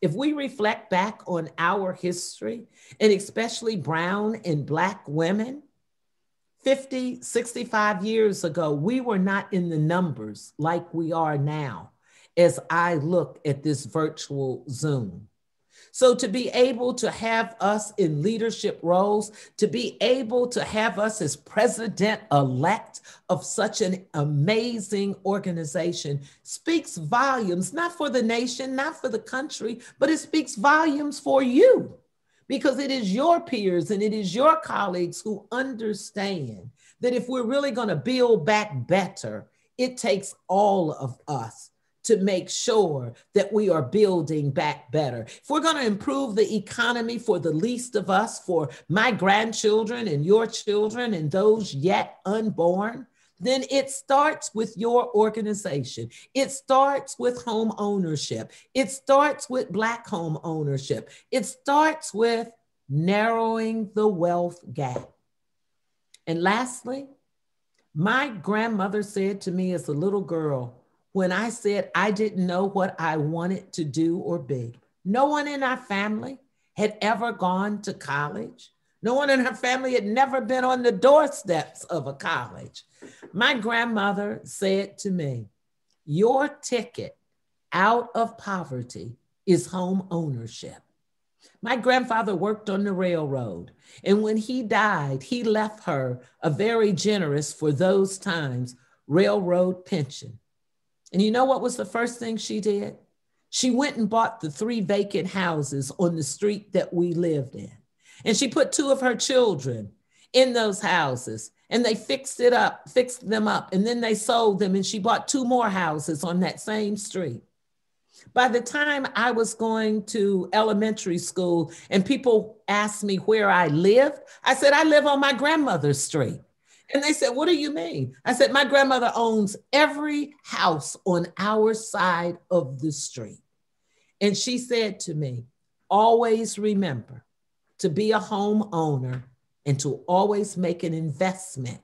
if we reflect back on our history, and especially brown and black women, fifty, sixty-five years ago, we were not in the numbers like we are now, as I look at this virtual Zoom. So to be able to have us in leadership roles, to be able to have us as president-elect of such an amazing organization speaks volumes, not for the nation, not for the country, but it speaks volumes for you, because it is your peers and it is your colleagues who understand that if we're really going to build back better, it takes all of us to make sure that we are building back better. If we're going to improve the economy for the least of us, for my grandchildren and your children and those yet unborn, then it starts with your organization. It starts with home ownership. It starts with Black home ownership. It starts with narrowing the wealth gap. And lastly, my grandmother said to me as a little girl, when I said I didn't know what I wanted to do or be. No one in our family had ever gone to college. No one in her family had never been on the doorsteps of a college. My grandmother said to me, your ticket out of poverty is home ownership. My grandfather worked on the railroad, and when he died, he left her a very generous, for those times, railroad pension. And you know what was the first thing she did? She went and bought the three vacant houses on the street that we lived in. And she put two of her children in those houses, and they fixed it up, fixed them up, and then they sold them, and she bought two more houses on that same street. By the time I was going to elementary school and people asked me where I lived, I said, I live on my grandmother's street. And they said, what do you mean? I said, my grandmother owns every house on our side of the street. And she said to me, always remember to be a homeowner and to always make an investment.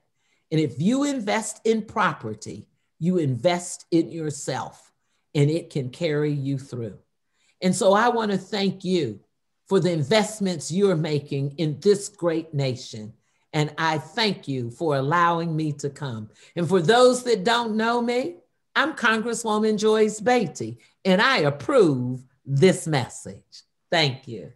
And if you invest in property, you invest in yourself, and it can carry you through. And so I want to thank you for the investments you're making in this great nation. And I thank you for allowing me to come. And for those that don't know me, I'm Congresswoman Joyce Beatty, and I approve this message. Thank you.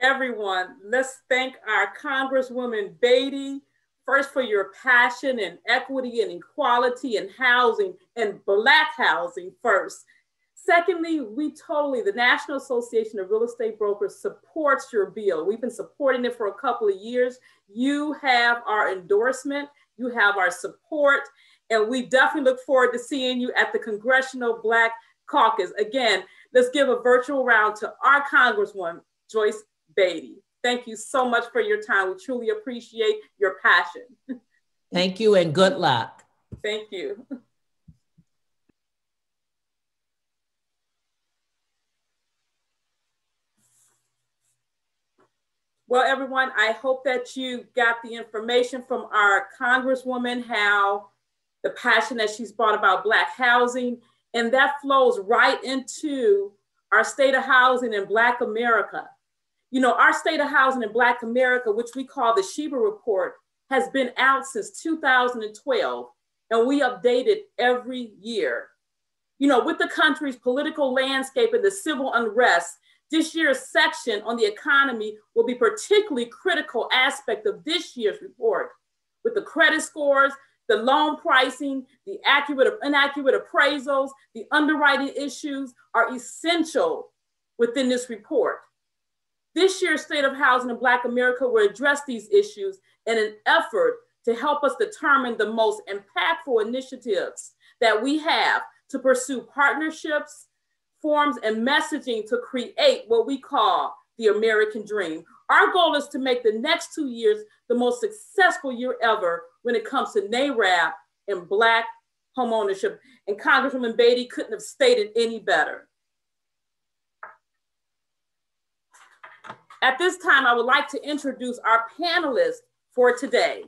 Everyone, let's thank our Congresswoman Beatty, first for your passion and equity and equality and housing and Black housing first. Secondly, we totally, the National Association of Real Estate Brokers supports your bill. We've been supporting it for a couple of years. You have our endorsement, you have our support, and we definitely look forward to seeing you at the Congressional Black Caucus. Again, let's give a virtual round to our Congresswoman, Joyce Beatty. Thank you so much for your time. We truly appreciate your passion. Thank you and good luck. Thank you. Well, everyone, I hope that you got the information from our Congresswoman, how the passion that she's brought about Black housing, and that flows right into our state of housing in Black America. You know, our state of housing in Black America, which we call the Sheba Report, has been out since two thousand twelve, and we update it every year. You know, with the country's political landscape and the civil unrest, this year's section on the economy will be particularly critical aspect of this year's report, with the credit scores, the loan pricing, the accurate or inaccurate appraisals, the underwriting issues are essential within this report. This year's State of Housing in Black America will address these issues in an effort to help us determine the most impactful initiatives that we have to pursue partnerships, forms, and messaging to create what we call the American dream. Our goal is to make the next two years the most successful year ever when it comes to NAREB and Black homeownership. And Congresswoman Beatty couldn't have stated any better. At this time, I would like to introduce our panelists for today.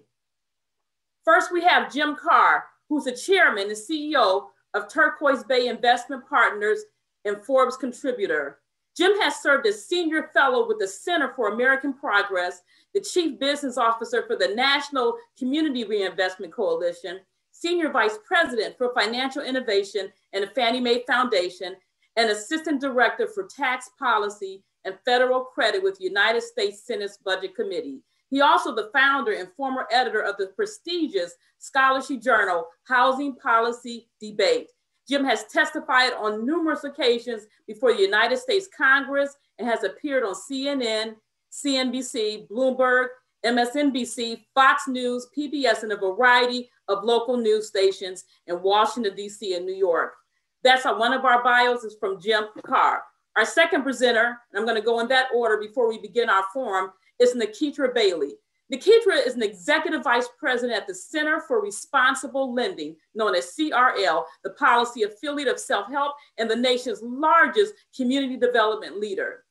First, we have Jim Carr, who's the chairman and C E O of Turquoise Bay Investment Partners and Forbes contributor. Jim has served as senior fellow with the Center for American Progress, the chief business officer for the National Community Reinvestment Coalition, senior vice president for financial innovation and the Fannie Mae Foundation, and assistant director for tax policy and federal credit with the United States Senate's Budget Committee. He also the founder and former editor of the prestigious scholarly journal, Housing Policy Debate. Jim has testified on numerous occasions before the United States Congress and has appeared on C N N, C N B C, Bloomberg, M S N B C, Fox News, P B S, and a variety of local news stations in Washington, D C and New York. That's how one of our bios is from Jim Carr. Our second presenter, and I'm gonna go in that order before we begin our forum, is Nikitra Bailey. Nikitra is an executive vice president at the Center for Responsible Lending, known as C R L, the policy affiliate of self-help and the nation's largest community development leader.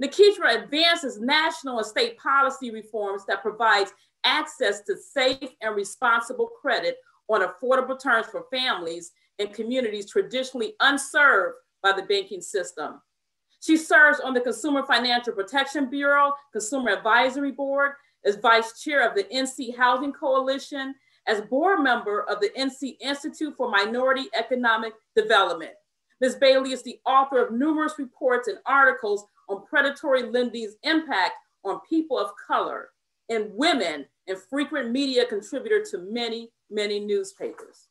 Nikitra advances national and state policy reforms that provides access to safe and responsible credit on affordable terms for families and communities traditionally unserved by the banking system. She serves on the Consumer Financial Protection Bureau, Consumer Advisory Board, as vice chair of the N C Housing Coalition, as board member of the N C Institute for Minority Economic Development. Miz Bailey is the author of numerous reports and articles on predatory lending's impact on people of color and women, and frequent media contributor to many, many newspapers.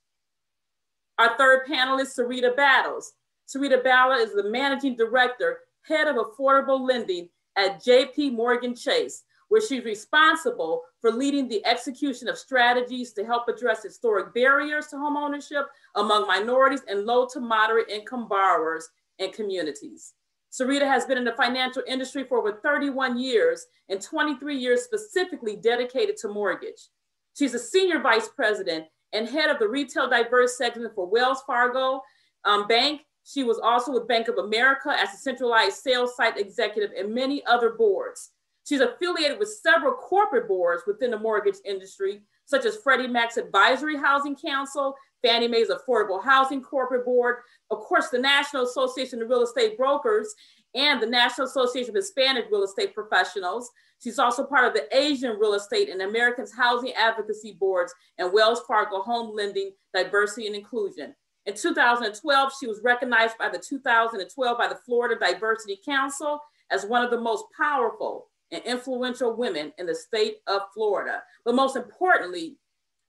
Our third panelist, Sharita Battles. Sharita Battles is the Managing Director, Head of Affordable Lending at JPMorgan Chase, where she's responsible for leading the execution of strategies to help address historic barriers to homeownership among minorities and low to moderate income borrowers and communities. Sharita has been in the financial industry for over thirty-one years and twenty-three years specifically dedicated to mortgage. She's a senior vice president and head of the retail diverse segment for Wells Fargo um, Bank. She was also with Bank of America as a centralized sales site executive and many other boards. She's affiliated with several corporate boards within the mortgage industry, such as Freddie Mac's Advisory Housing Council, Fannie Mae's Affordable Housing Corporate Board, of course, the National Association of Real Estate Brokers and the National Association of Hispanic Real Estate Professionals. She's also part of the Asian Real Estate and Americans Housing Advocacy Boards and Wells Fargo Home Lending Diversity and Inclusion. In two thousand twelve, she was recognized by the two thousand twelve by the Florida Diversity Council as one of the most powerful and influential women in the state of Florida. But most importantly,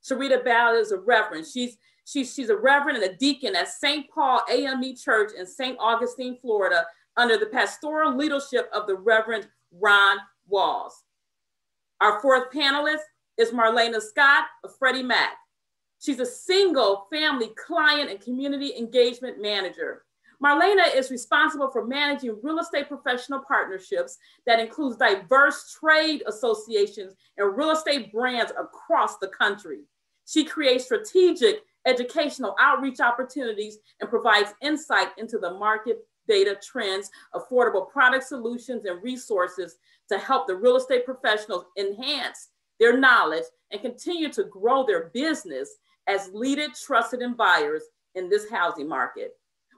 Sharita Battles is a reverend. She's, she's, she's a reverend and a deacon at Saint Paul A M E Church in Saint Augustine, Florida, under the pastoral leadership of the Reverend Ron Walls. Our fourth panelist is Marlena Scott of Freddie Mac. She's a single family client and community engagement manager. Marlena is responsible for managing real estate professional partnerships that includes diverse trade associations and real estate brands across the country. She creates strategic educational outreach opportunities and provides insight into the market data trends, affordable product solutions, and resources to help the real estate professionals enhance their knowledge and continue to grow their business as leading, trusted buyers in this housing market.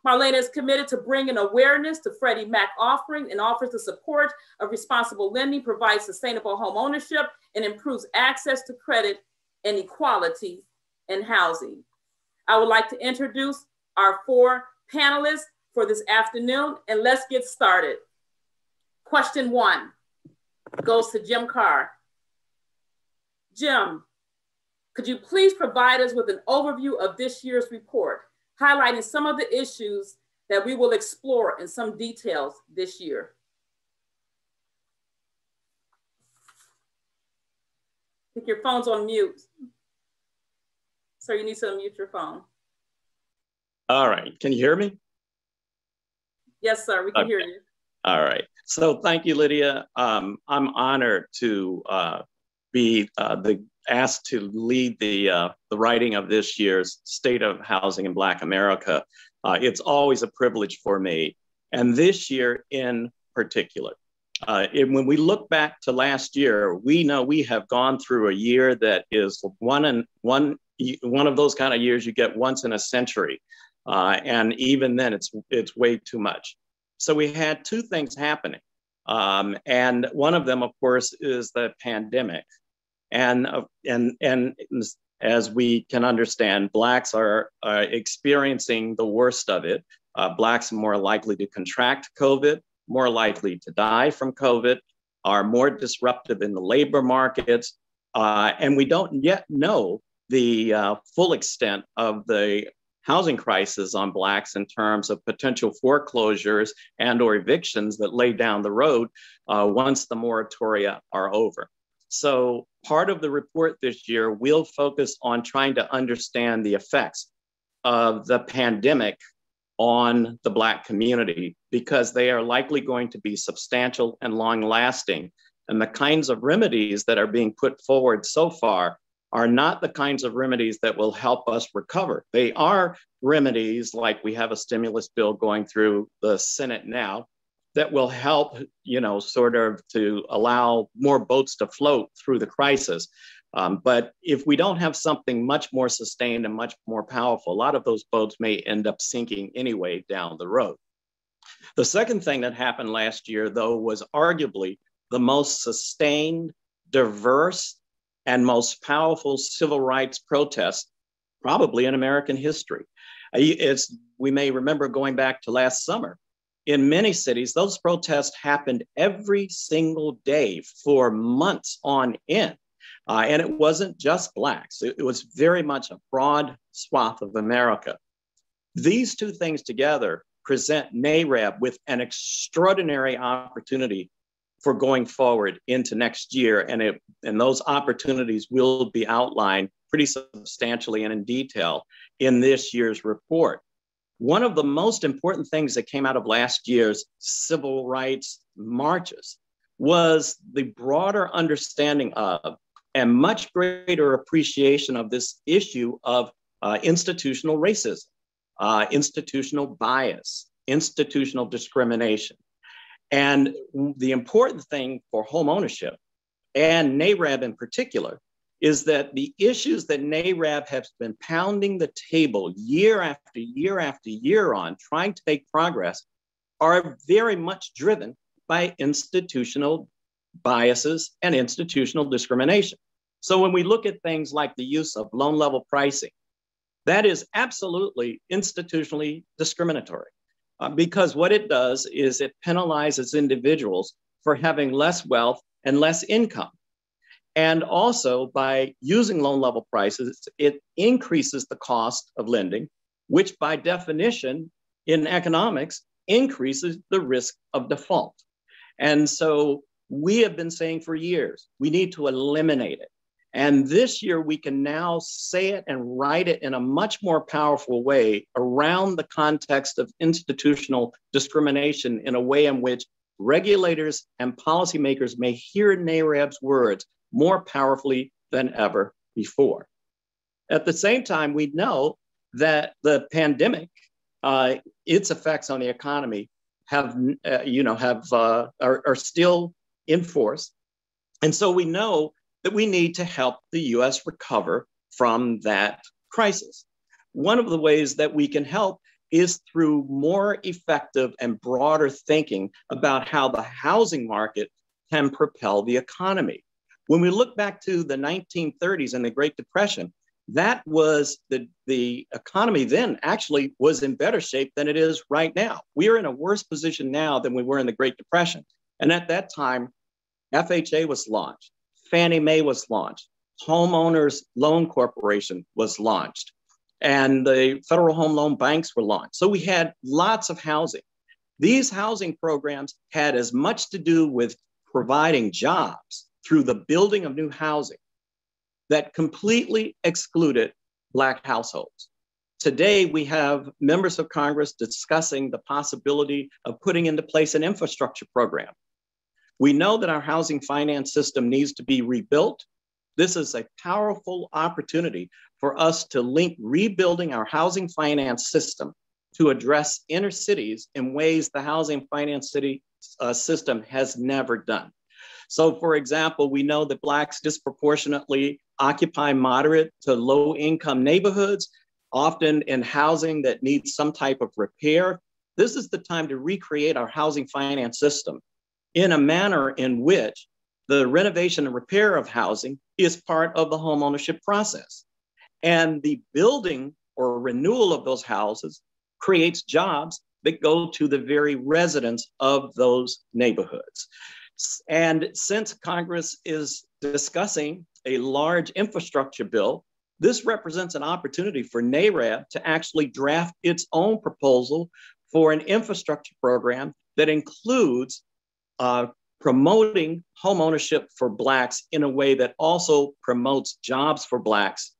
Marlena is committed to bringing awareness to Freddie Mac offering and offers the support of responsible lending, provides sustainable home ownership, and improves access to credit and equality in housing. I would like to introduce our four panelists for this afternoon, and let's get started. Question one goes to Jim Carr. Jim, could you please provide us with an overview of this year's report, highlighting some of the issues that we will explore in some details this year? I think your phone's on mute. So you need to unmute your phone. All right, can you hear me? Yes, sir, we can okay. hear you. All right, so thank you, Lydia. Um, I'm honored to uh, be uh, the asked to lead the, uh, the writing of this year's State of Housing in Black America. Uh, it's always a privilege for me, and this year in particular. Uh, and when we look back to last year, we know we have gone through a year that is one, and one, one of those kind of years you get once in a century. Uh, and even then, it's, it's way too much. So we had two things happening. Um, and one of them, of course, is the pandemic. And, uh, and, and as we can understand, Blacks are uh, experiencing the worst of it. Uh, Blacks are more likely to contract COVID, more likely to die from COVID, are more disruptive in the labor markets. Uh, and we don't yet know the uh, full extent of the housing crisis on Blacks in terms of potential foreclosures and or evictions that lay down the road uh, once the moratoria are over. So part of the report this year will focus on trying to understand the effects of the pandemic on the Black community, because they are likely going to be substantial and long lasting. And the kinds of remedies that are being put forward so far are not the kinds of remedies that will help us recover. They are remedies, like we have a stimulus bill going through the Senate now, that will help, you know, sort of to allow more boats to float through the crisis. Um, but if we don't have something much more sustained and much more powerful, a lot of those boats may end up sinking anyway down the road. The second thing that happened last year, though, was arguably the most sustained, diverse, and most powerful civil rights protest probably in American history. It's, we may remember going back to last summer In many cities, those protests happened every single day for months on end. Uh, and it wasn't just Blacks. It, it was very much a broad swath of America. These two things together present NAREB with an extraordinary opportunity for going forward into next year. And, it, and those opportunities will be outlined pretty substantially and in detail in this year's report. One of the most important things that came out of last year's civil rights marches was the broader understanding of and much greater appreciation of this issue of uh, institutional racism, uh, institutional bias, institutional discrimination. And the important thing for home ownership and NAREB in particular is that the issues that NAREB has been pounding the table year after year after year on, trying to make progress, are very much driven by institutional biases and institutional discrimination. So when we look at things like the use of loan level pricing, that is absolutely institutionally discriminatory uh, because what it does is it penalizes individuals for having less wealth and less income. And also by using loan level prices, it increases the cost of lending, which by definition in economics increases the risk of default. And so we have been saying for years, we need to eliminate it. And this year we can now say it and write it in a much more powerful way around the context of institutional discrimination in a way in which regulators and policymakers may hear NAREB's words more powerfully than ever before. At the same time, we know that the pandemic, uh, its effects on the economy have, uh, you know, have, uh, are, are still in force. And so we know that we need to help the U S recover from that crisis. One of the ways that we can help is through more effective and broader thinking about how the housing market can propel the economy. When we look back to the nineteen thirties and the Great Depression, that was the, the economy then actually was in better shape than it is right now. We are in a worse position now than we were in the Great Depression. And at that time, F H A was launched, Fannie Mae was launched, Homeowners Loan Corporation was launched, and the Federal Home Loan Banks were launched. So we had lots of housing. These housing programs had as much to do with providing jobs through the building of new housing that completely excluded Black households. Today, we have members of Congress discussing the possibility of putting into place an infrastructure program. We know that our housing finance system needs to be rebuilt. This is a powerful opportunity for us to link rebuilding our housing finance system to address inner cities in ways the housing finance city uh, system has never done. So for example, we know that Blacks disproportionately occupy moderate to low income neighborhoods, often in housing that needs some type of repair. This is the time to recreate our housing finance system in a manner in which the renovation and repair of housing is part of the home ownership process. And the building or renewal of those houses creates jobs that go to the very residents of those neighborhoods. And since Congress is discussing a large infrastructure bill, this represents an opportunity for NAREB to actually draft its own proposal for an infrastructure program that includes uh, promoting homeownership for Blacks in a way that also promotes jobs for Blacks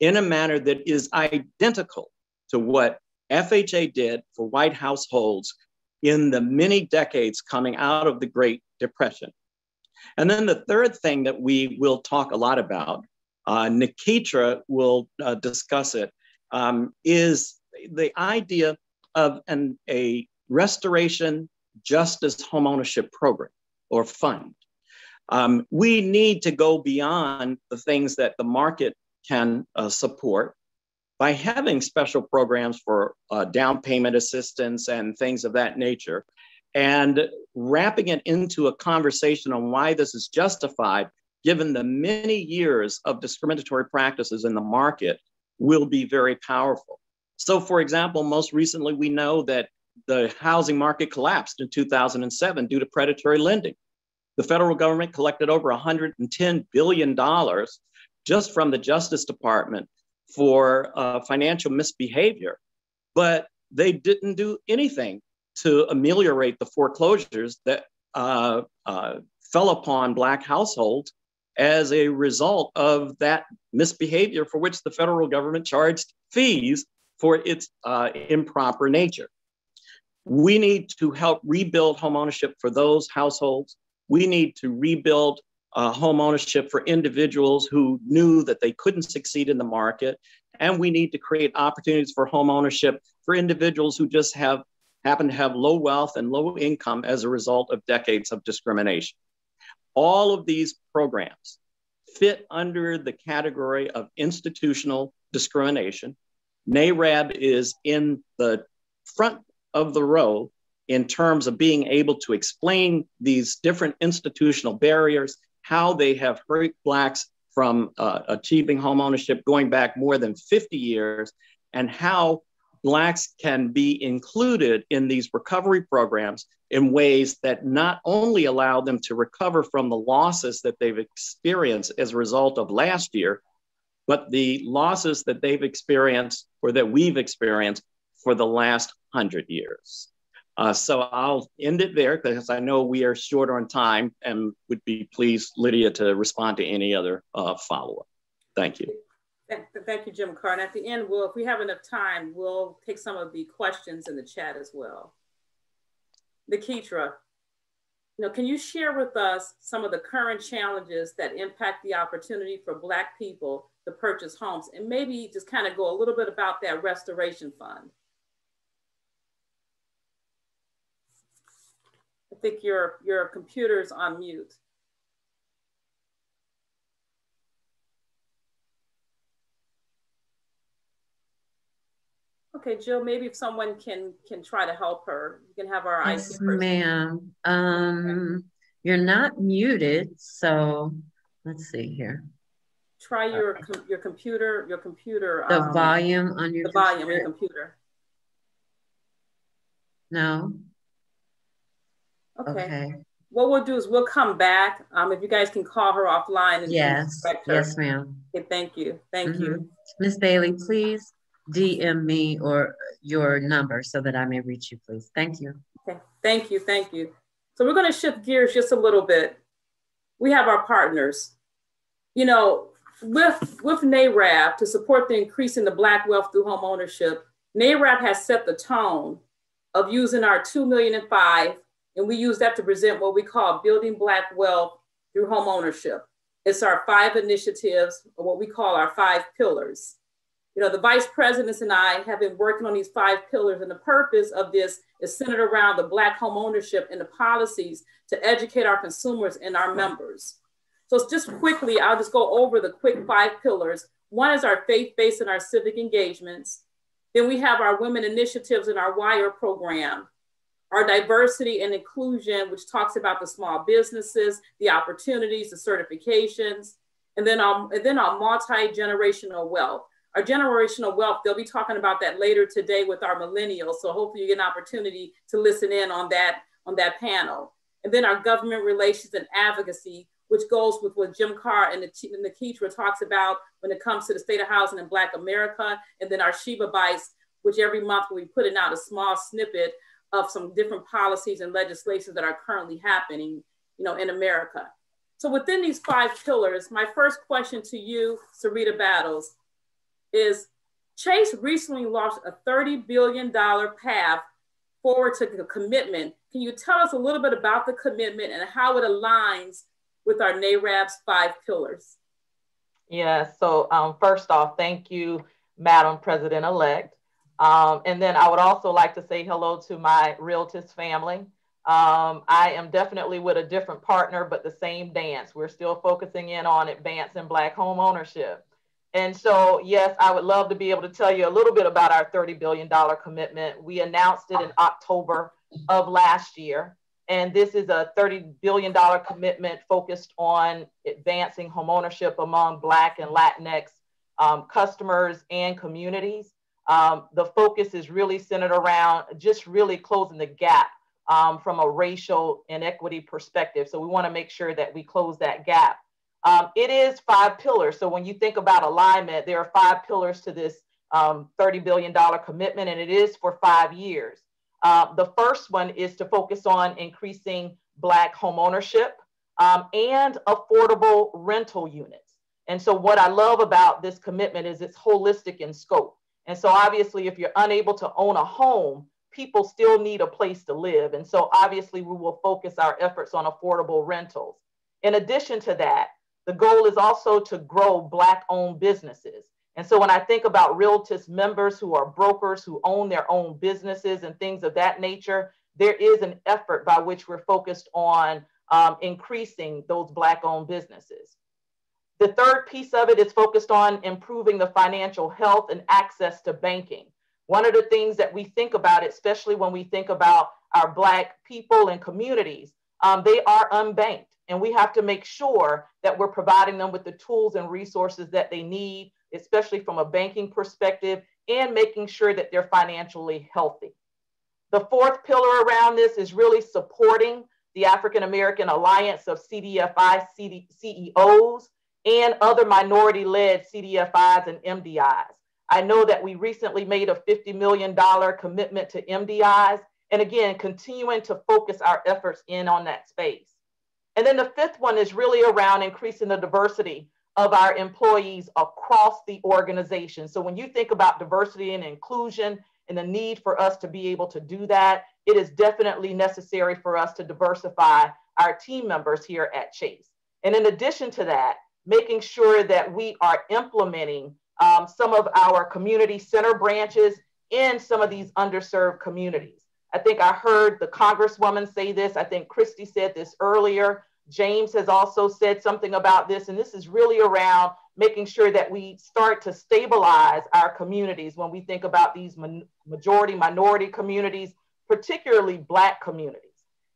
in a manner that is identical to what F H A did for white households in the many decades coming out of the Great Depression. And then the third thing that we will talk a lot about, uh, Nikitra will uh, discuss it, um, is the idea of an, a restoration justice homeownership program or fund. Um, we need to go beyond the things that the market can uh, support by having special programs for uh, down payment assistance and things of that nature, and wrapping it into a conversation on why this is justified, given the many years of discriminatory practices in the market, will be very powerful. So for example, most recently, we know that the housing market collapsed in two thousand seven due to predatory lending. The federal government collected over one hundred ten billion dollars just from the Justice Department for uh, financial misbehavior, but they didn't do anything to ameliorate the foreclosures that uh, uh, fell upon Black households as a result of that misbehavior, for which the federal government charged fees for its uh, improper nature. We need to help rebuild homeownership for those households. We need to rebuild uh, homeownership for individuals who knew that they couldn't succeed in the market. And we need to create opportunities for homeownership for individuals who just have happen to have low wealth and low income as a result of decades of discrimination. All of these programs fit under the category of institutional discrimination. NAREB is in the front of the row in terms of being able to explain these different institutional barriers, how they have hurt Blacks from uh, achieving homeownership going back more than fifty years, and how Blacks can be included in these recovery programs in ways that not only allow them to recover from the losses that they've experienced as a result of last year, but the losses that they've experienced or that we've experienced for the last hundred years. Uh, so I'll end it there because I know we are short on time, and would be pleased, Lydia, to respond to any other uh, follow-up. Thank you. Thank you, Jim Carr. And at the end, we'll, if we have enough time, we'll take some of the questions in the chat as well. Nikitra, you know, can you share with us some of the current challenges that impact the opportunity for Black people to purchase homes, and maybe just kind of go a little bit about that restoration fund? I think your, your computer's on mute. Okay, Jill, maybe if someone can can try to help her, you can have our eyes. Yes, ma'am. Um, okay. You're not muted, so let's see here. Try your com your computer, your computer. The um, volume on your the computer. volume on your computer. No. Okay. okay. What we'll do is we'll come back. Um, if you guys can call her offline. And yes. Her. Yes, ma'am. Okay, thank you. Thank mm-hmm. you, Miz Bailey. Please D M me or your number so that I may reach you, please. Thank you. Okay. Thank you. Thank you. So we're going to shift gears just a little bit. We have our partners, you know, with, with NAREB to support the increase in the Black wealth through home ownership. NAREB has set the tone of using our two million and five, and we use that to present what we call building Black wealth through home ownership. It's our five initiatives, or what we call our five pillars. You know, the vice presidents and I have been working on these five pillars, and the purpose of this is centered around the Black home ownership and the policies to educate our consumers and our members. So just quickly, I'll just go over the quick five pillars. One is our faith-based and our civic engagements. Then we have our women initiatives and our WIRE program, our diversity and inclusion, which talks about the small businesses, the opportunities, the certifications, and then our, and then our multi-generational wealth. Our generational wealth, they'll be talking about that later today with our millennials. So hopefully you get an opportunity to listen in on that, on that panel. And then our government relations and advocacy, which goes with what Jim Carr and Nikitra talks about when it comes to the state of housing in Black America. And then our Sheba Bites, which every month we'll be putting out a small snippet of some different policies and legislations that are currently happening, you know, in America. So within these five pillars, my first question to you, Sharita Battles, is Chase recently launched a thirty billion dollar path forward to the commitment. Can you tell us a little bit about the commitment and how it aligns with our NAREB's five pillars? Yeah, so um, first off, thank you, Madam President-elect. Um, and then I would also like to say hello to my Realtors family. Um, I am definitely with a different partner, but the same dance. We're still focusing in on advancing Black home ownership. And so, yes, I would love to be able to tell you a little bit about our thirty billion dollar commitment. We announced it in October of last year. And this is a thirty billion dollar commitment focused on advancing homeownership among Black and Latinx um, customers and communities. Um, the focus is really centered around just really closing the gap um, from a racial inequity perspective. So we want to make sure that we close that gap. Um, it is five pillars. So when you think about alignment, there are five pillars to this um, thirty billion dollar commitment, and it is for five years. Uh, the first one is to focus on increasing Black homeownership um, and affordable rental units. And so what I love about this commitment is it's holistic in scope. And so obviously, if you're unable to own a home, people still need a place to live. And so obviously, we will focus our efforts on affordable rentals. In addition to that, the goal is also to grow Black-owned businesses. And so when I think about Realtors members who are brokers who own their own businesses and things of that nature, there is an effort by which we're focused on um, increasing those Black-owned businesses. The third piece of it is focused on improving the financial health and access to banking. One of the things that we think about, especially when we think about our Black people and communities, um, they are unbanked, and we have to make sure that we're providing them with the tools and resources that they need, especially from a banking perspective, and making sure that they're financially healthy. The fourth pillar around this is really supporting the African American Alliance of C D F I C E Os and other minority-led C D F Is and M D Is. I know that we recently made a fifty million dollar commitment to M D Is, and again, continuing to focus our efforts in on that space. And then the fifth one is really around increasing the diversity of our employees across the organization. So when you think about diversity and inclusion and the need for us to be able to do that, it is definitely necessary for us to diversify our team members here at Chase. And in addition to that, making sure that we are implementing um, some of our community center branches in some of these underserved communities. I think I heard the Congresswoman say this. I think Christy said this earlier. James has also said something about this, and this is really around making sure that we start to stabilize our communities when we think about these majority minority communities, particularly Black communities.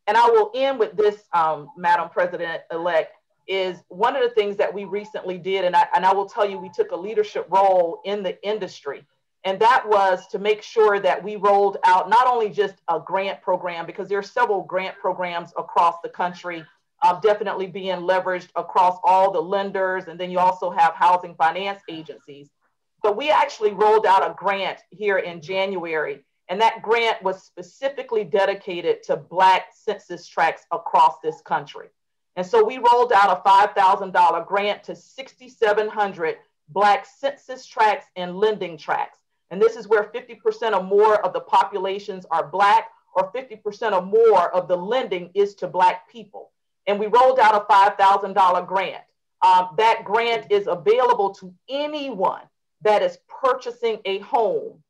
And I will end with this, um, Madam President-elect, is one of the things that we recently did, and I, and I will tell you, we took a leadership role in the industry, and that was to make sure that we rolled out not only just a grant program, because there are several grant programs across the country, uh, definitely being leveraged across all the lenders, and then you also have housing finance agencies. But we actually rolled out a grant here in January, and that grant was specifically dedicated to Black census tracts across this country. And so we rolled out a five thousand dollar grant to six thousand seven hundred Black census tracts and lending tracts. And this is where fifty percent or more of the populations are Black, or fifty percent or more of the lending is to Black people. And we rolled out a five thousand dollar grant. Um, that grant is available to anyone that is purchasing a home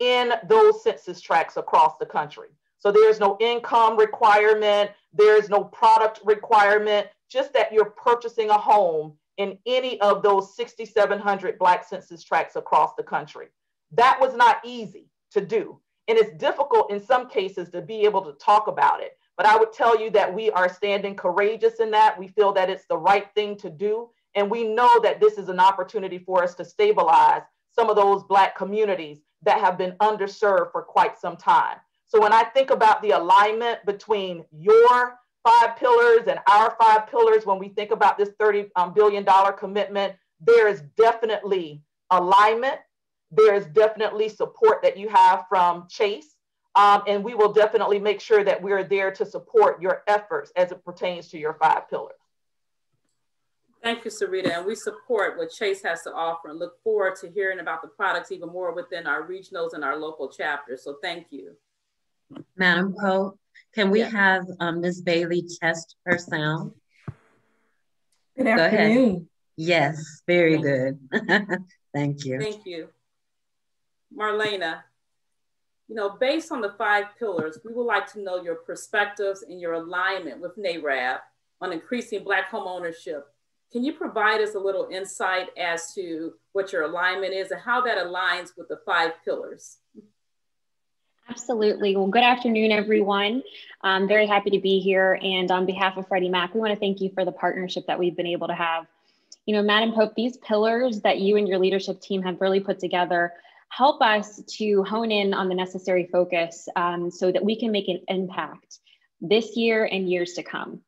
in those census tracts across the country. So there's no income requirement, there's no product requirement, just that you're purchasing a home in any of those six thousand seven hundred Black census tracts across the country. That was not easy to do. And it's difficult in some cases to be able to talk about it. But I would tell you that we are standing courageous in that. We feel that it's the right thing to do. And we know that this is an opportunity for us to stabilize some of those Black communities that have been underserved for quite some time. So when I think about the alignment between your five pillars and our five pillars, when we think about this thirty billion dollar commitment, there is definitely alignment. There is definitely support that you have from Chase. Um, and we will definitely make sure that we're there to support your efforts as it pertains to your five pillars. Thank you, Sharita. And we support what Chase has to offer and look forward to hearing about the products even more within our regionals and our local chapters. So thank you. Madam Pope, can we yeah. have um, Miz Bailey test her sound? Good afternoon. Go ahead. Yes, very good. Thank you. Thank you. Marlena, you know, based on the five pillars, we would like to know your perspectives and your alignment with NAREB on increasing Black home ownership. Can you provide us a little insight as to what your alignment is and how that aligns with the five pillars? Absolutely. Well, good afternoon, everyone. I'm very happy to be here. And on behalf of Freddie Mac, we want to thank you for the partnership that we've been able to have. You know, Madam Pope, these pillars that you and your leadership team have really put together help us to hone in on the necessary focus um, so that we can make an impact this year and years to come.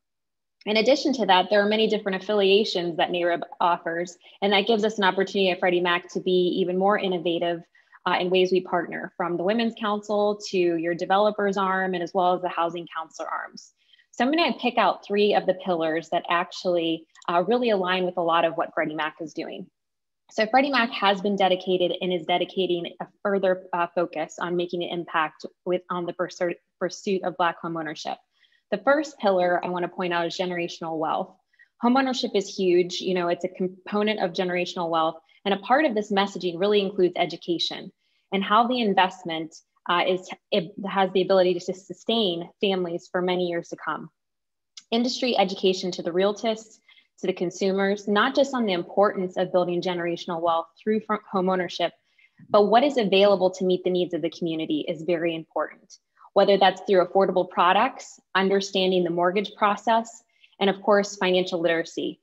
In addition to that, there are many different affiliations that NAREB offers, and that gives us an opportunity at Freddie Mac to be even more innovative uh, in ways we partner, from the Women's Council to your developers arm, and as well as the Housing Counselor arms. So I'm going to pick out three of the pillars that actually uh, really align with a lot of what Freddie Mac is doing. So Freddie Mac has been dedicated and is dedicating a further uh, focus on making an impact with on the pursuit of Black homeownership. The first pillar I want to point out is generational wealth. Homeownership is huge. You know, it's a component of generational wealth, and a part of this messaging really includes education and how the investment uh, is it has the ability to sustain families for many years to come. Industry education to the realtors, to the consumers, not just on the importance of building generational wealth through homeownership, but what is available to meet the needs of the community is very important. Whether that's through affordable products, understanding the mortgage process, and of course, financial literacy.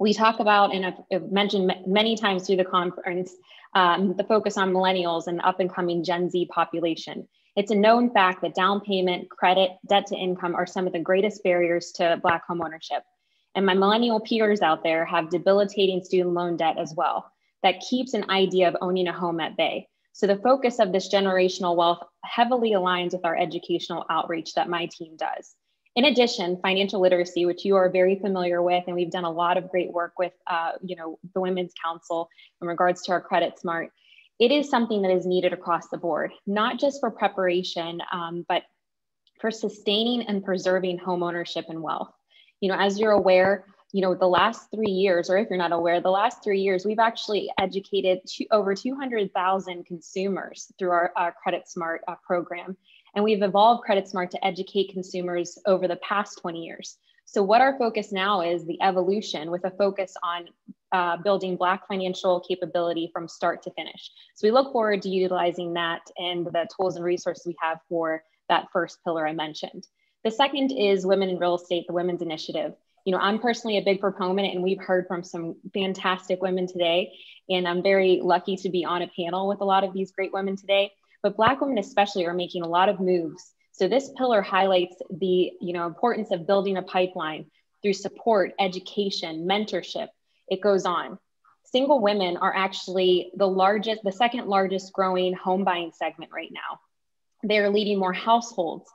We talk about, and I've mentioned many times through the conference, um, the focus on millennials and up and coming Gen Z population. It's a known fact that down payment, credit, debt to income are some of the greatest barriers to Black homeownership. And my millennial peers out there have debilitating student loan debt as well. That keeps an idea of owning a home at bay. So the focus of this generational wealth heavily aligns with our educational outreach that my team does. In addition, financial literacy, which you are very familiar with, and we've done a lot of great work with uh, you know, the Women's Council in regards to our Credit Smart. It is something that is needed across the board, not just for preparation, um, but for sustaining and preserving homeownership and wealth. You know, as you're aware, you know, the last three years, or if you're not aware, the last three years, we've actually educated two, over two hundred thousand consumers through our, our Credit Smart uh, program. And we've evolved Credit Smart to educate consumers over the past twenty years. So what our focus now is the evolution with a focus on uh, building Black financial capability from start to finish. So we look forward to utilizing that and the tools and resources we have for that first pillar I mentioned. The second is Women in Real Estate, the Women's Initiative. You know, I'm personally a big proponent, and we've heard from some fantastic women today, and I'm very lucky to be on a panel with a lot of these great women today, but Black women especially are making a lot of moves. So this pillar highlights the, you know, importance of building a pipeline through support, education, mentorship. It goes on. Single women are actually the largest, the second largest growing home buying segment right now. They're leading more households.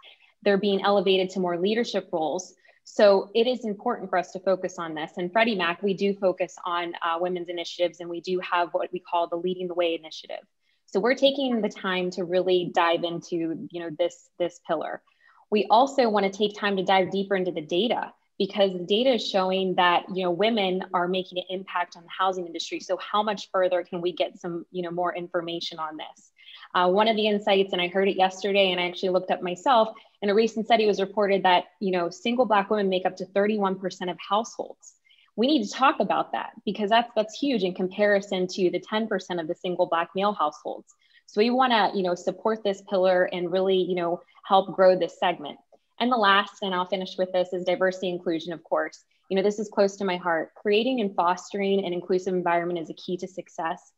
They're being elevated to more leadership roles. So it is important for us to focus on this. And Freddie Mac, we do focus on uh, women's initiatives, and we do have what we call the Leading the Way initiative. So we're taking the time to really dive into, you know, this, this pillar. We also want to take time to dive deeper into the data, because the data is showing that, you know, women are making an impact on the housing industry. So how much further can we get some, you know, more information on this? Uh, one of the insights, and I heard it yesterday, and I actually looked up myself, in a recent study was reported that, you know, single Black women make up to thirty-one percent of households. We need to talk about that, because that's, that's huge in comparison to the ten percent of the single Black male households. So we want to, you know, support this pillar and really, you know, help grow this segment. And the last, and I'll finish with this, is diversity and inclusion, of course. You know, this is close to my heart. Creating and fostering an inclusive environment is a key to success.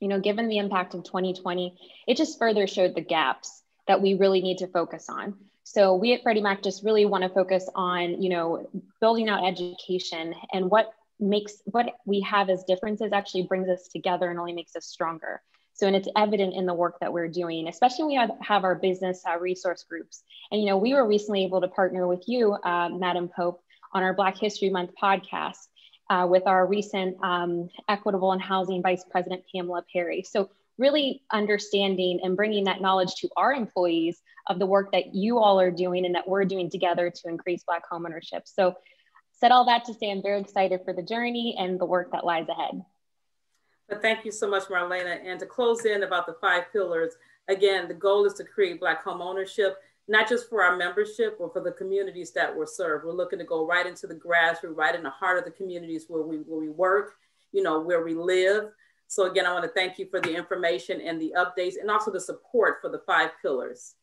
You know, given the impact of twenty twenty, it just further showed the gaps that we really need to focus on. So we at Freddie Mac just really want to focus on, you know, building out education, and what makes what we have as differences actually brings us together and only makes us stronger. So, and it's evident in the work that we're doing, especially when we have, have our business uh, resource groups. And, you know, we were recently able to partner with you, uh, Madam Pope, on our Black History Month podcast. Uh, with our recent um, Equitable and Housing Vice President Pamela Perry. So really understanding and bringing that knowledge to our employees of the work that you all are doing and that we're doing together to increase Black homeownership. So said all that to say, I'm very excited for the journey and the work that lies ahead. Well, thank you so much, Marlena. And to close in about the five pillars, again, the goal is to create Black homeownership, not just for our membership or for the communities that we're served. We're looking to go right into the grassroots, right in the heart of the communities where we, where we work, you know, where we live. So again, I want to thank you for the information and the updates, and also the support for the five pillars.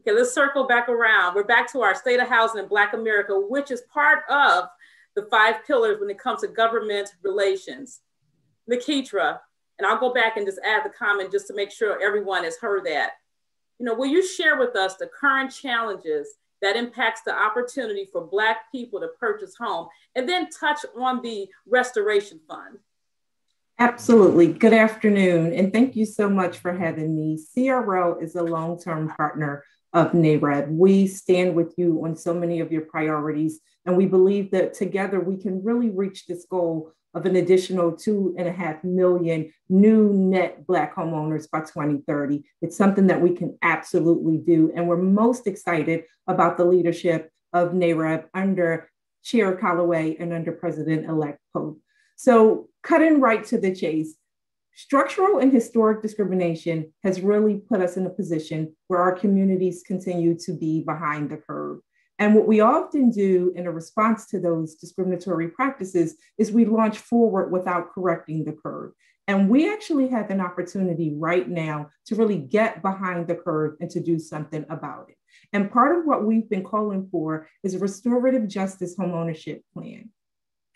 Okay, let's circle back around. We're back to our State of Housing in Black America, which is part of the five pillars when it comes to government relations. Nikitra, and I'll go back and just add the comment just to make sure everyone has heard that. You know, will you share with us the current challenges that impacts the opportunity for Black people to purchase home, and then touch on the Restoration Fund? Absolutely. Good afternoon, and thank you so much for having me. C R L is a long-term partner of NAREB. We stand with you on so many of your priorities, and we believe that together we can really reach this goal of an additional two and a half million new net Black homeowners by twenty thirty. It's something that we can absolutely do. And we're most excited about the leadership of NAREB under Chair Callaway and under President-elect Pope. So cutting right to the chase, structural and historic discrimination has really put us in a position where our communities continue to be behind the curve. And what we often do in a response to those discriminatory practices is we launch forward without correcting the curve. And we actually have an opportunity right now to really get behind the curve and to do something about it. And part of what we've been calling for is a restorative justice homeownership plan.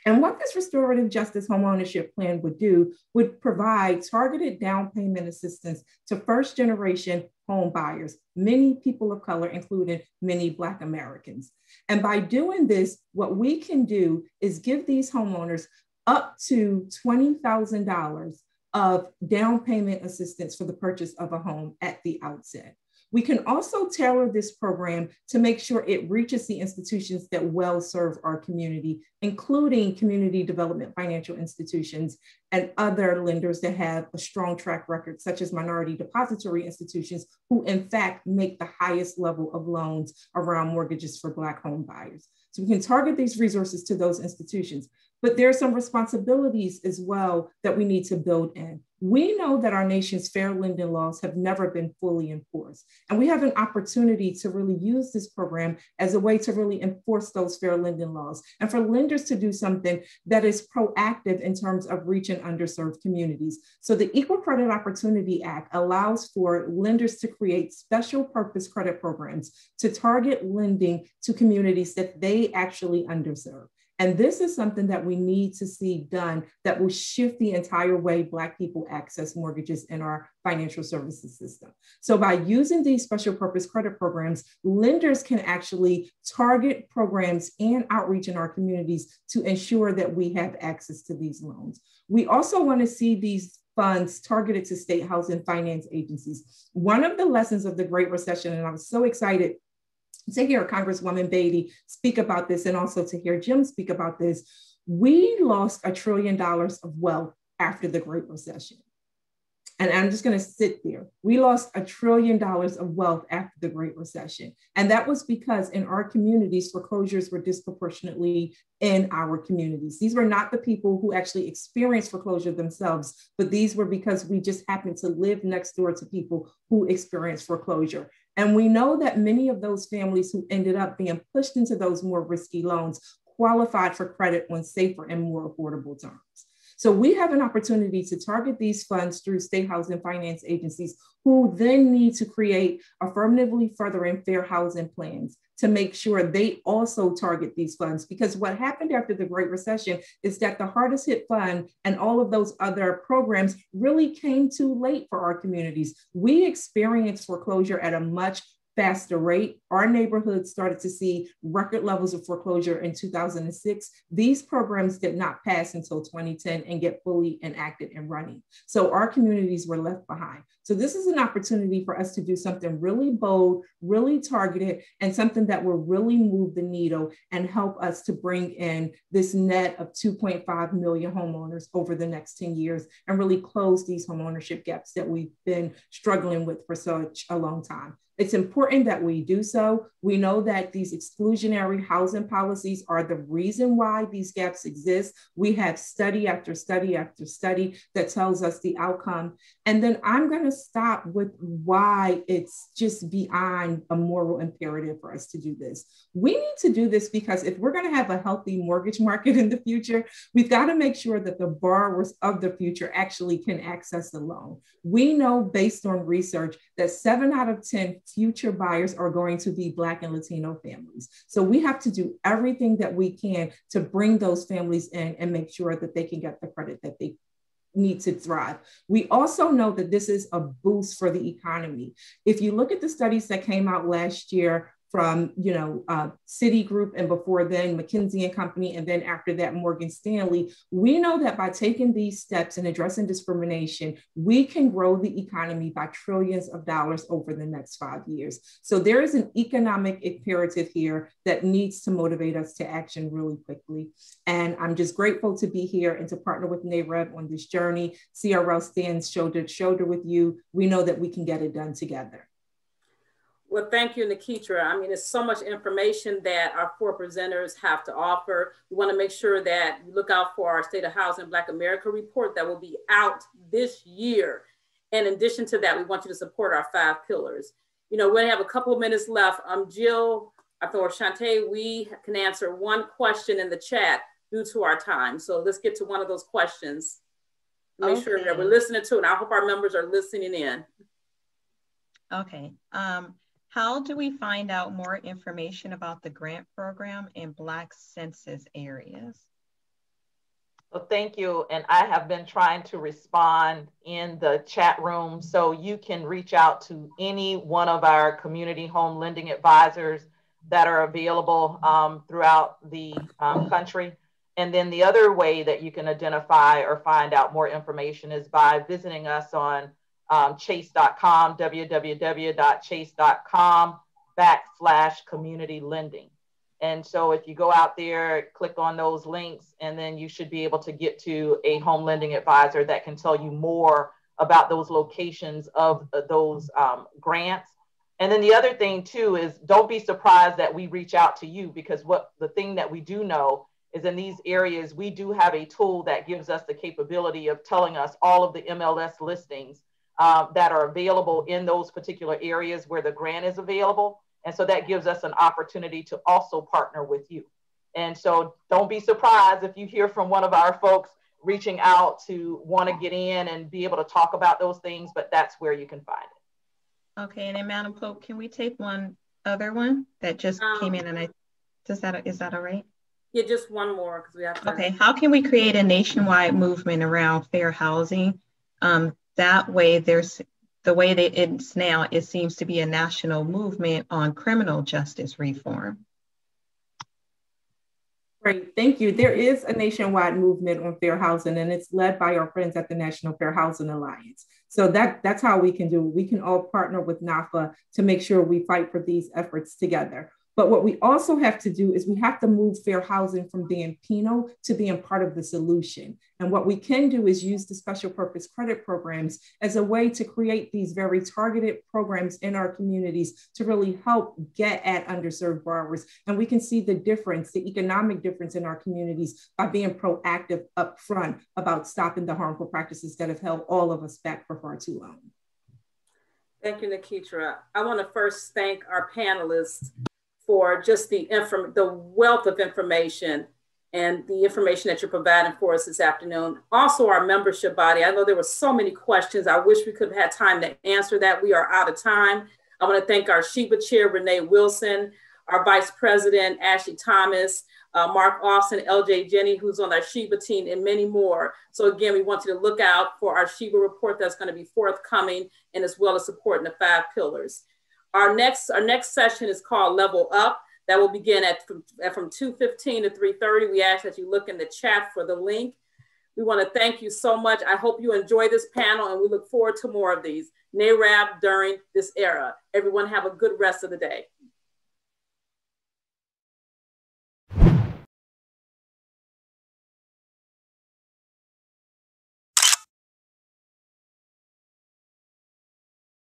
And what this restorative justice homeownership plan would do would provide targeted down payment assistance to first generation home buyers, many people of color, including many Black Americans. And by doing this, what we can do is give these homeowners up to twenty thousand dollars of down payment assistance for the purchase of a home at the outset. We can also tailor this program to make sure it reaches the institutions that well serve our community, including community development financial institutions and other lenders that have a strong track record, such as minority depository institutions, who in fact make the highest level of loans around mortgages for Black home buyers. So we can target these resources to those institutions, but there are some responsibilities as well that we need to build in. We know that our nation's fair lending laws have never been fully enforced, and we have an opportunity to really use this program as a way to really enforce those fair lending laws and for lenders to do something that is proactive in terms of reaching underserved communities. So the Equal Credit Opportunity Act allows for lenders to create special purpose credit programs to target lending to communities that they actually underserve. And this is something that we need to see done that will shift the entire way Black people access mortgages in our financial services system. So by using these special purpose credit programs, lenders can actually target programs and outreach in our communities to ensure that we have access to these loans. We also want to see these funds targeted to state housing finance agencies. One of the lessons of the Great Recession, and I was so excited to hear Congresswoman Beatty speak about this and also to hear Jim speak about this, we lost a trillion dollars of wealth after the Great Recession. And I'm just gonna sit there. We lost a trillion dollars of wealth after the Great Recession. And that was because in our communities, foreclosures were disproportionately in our communities. These were not the people who actually experienced foreclosure themselves, but these were because we just happened to live next door to people who experienced foreclosure. And we know that many of those families who ended up being pushed into those more risky loans qualified for credit on safer and more affordable terms. So we have an opportunity to target these funds through state housing finance agencies, who then need to create affirmatively furthering fair housing plans to make sure they also target these funds. Because what happened after the Great Recession is that the hardest hit fund and all of those other programs really came too late for our communities. We experienced foreclosure at a much faster rate. Our neighborhood started to see record levels of foreclosure in two thousand six. These programs did not pass until twenty ten and get fully enacted and running. So our communities were left behind. So this is an opportunity for us to do something really bold, really targeted, and something that will really move the needle and help us to bring in this net of two point five million homeowners over the next ten years and really close these homeownership gaps that we've been struggling with for such a long time. It's important that we do so. We know that these exclusionary housing policies are the reason why these gaps exist. We have study after study after study that tells us the outcome. And then I'm gonna stop with why it's just beyond a moral imperative for us to do this. We need to do this because if we're gonna have a healthy mortgage market in the future, we've gotta make sure that the borrowers of the future actually can access the loan. We know based on research that seven out of ten future buyers are going to be Black and Latino families. So we have to do everything that we can to bring those families in and make sure that they can get the credit that they need to thrive. We also know that this is a boost for the economy. If you look at the studies that came out last year from, you know, uh, Citigroup, and before then McKinsey and Company, and then after that Morgan Stanley, we know that by taking these steps and addressing discrimination, we can grow the economy by trillions of dollars over the next five years. So there is an economic imperative here that needs to motivate us to action really quickly. And I'm just grateful to be here and to partner with NAREB on this journey. C R L stands shoulder to shoulder with you. We know that we can get it done together. Well, thank you, Nikitra. I mean, there's so much information that our four presenters have to offer. We want to make sure that you look out for our State of Housing Black America report that will be out this year. And in addition to that, we want you to support our five pillars. You know, we have a couple of minutes left. Um, Jill, or Shantae, we can answer one question in the chat due to our time. So let's get to one of those questions. Make okay. sure that we're listening to, and I hope our members are listening in. Okay. Um, How do we find out more information about the grant program in Black census areas? Well, thank you. And I have been trying to respond in the chat room, so you can reach out to any one of our community home lending advisors that are available um, throughout the um, country. And then the other way that you can identify or find out more information is by visiting us on Um, chase dot com, w w w dot chase dot com backslash community lending. And so if you go out there, click on those links, and then you should be able to get to a home lending advisor that can tell you more about those locations of uh, those um, grants. And then the other thing too is, don't be surprised that we reach out to you, because what the thing that we do know is in these areas, we do have a tool that gives us the capability of telling us all of the M L S listings Uh, that are available in those particular areas where the grant is available. And so that gives us an opportunity to also partner with you. And so don't be surprised if you hear from one of our folks reaching out to want to get in and be able to talk about those things, but that's where you can find it. Okay, and then Madam Pope, can we take one other one that just um, came in, and I, does that, is that all right? Yeah, just one more, because we have to. Okay, how can we create a nationwide movement around fair housing? Um, That way, there's the way that it's now, it seems to be a national movement on criminal justice reform. Great, thank you. There is a nationwide movement on fair housing, and it's led by our friends at the National Fair Housing Alliance. So that, that's how we can do it. We can all partner with NAFA to make sure we fight for these efforts together. But what we also have to do is we have to move fair housing from being penal to being part of the solution. And what we can do is use the special purpose credit programs as a way to create these very targeted programs in our communities to really help get at underserved borrowers. And we can see the difference, the economic difference in our communities by being proactive upfront about stopping the harmful practices that have held all of us back for far too long. Thank you, Nikitra. I want to first thank our panelists for just the, inform the wealth of information and the information that you're providing for us this afternoon. Also our membership body, I know there were so many questions. I wish we could have had time to answer that. We are out of time. I wanna thank our Sheba Chair, Renee Wilson, our Vice President, Ashley Thomas, uh, Mark Austin, L J Jenny, who's on our Sheba team, and many more. So again, we want you to look out for our Sheba report that's gonna be forthcoming, and as well as supporting the five pillars. Our next, our next session is called Level Up. That will begin at from, from two fifteen to three thirty. We ask that you look in the chat for the link. We want to thank you so much. I hope you enjoy this panel, and we look forward to more of these. NAREB during this era. Everyone have a good rest of the day.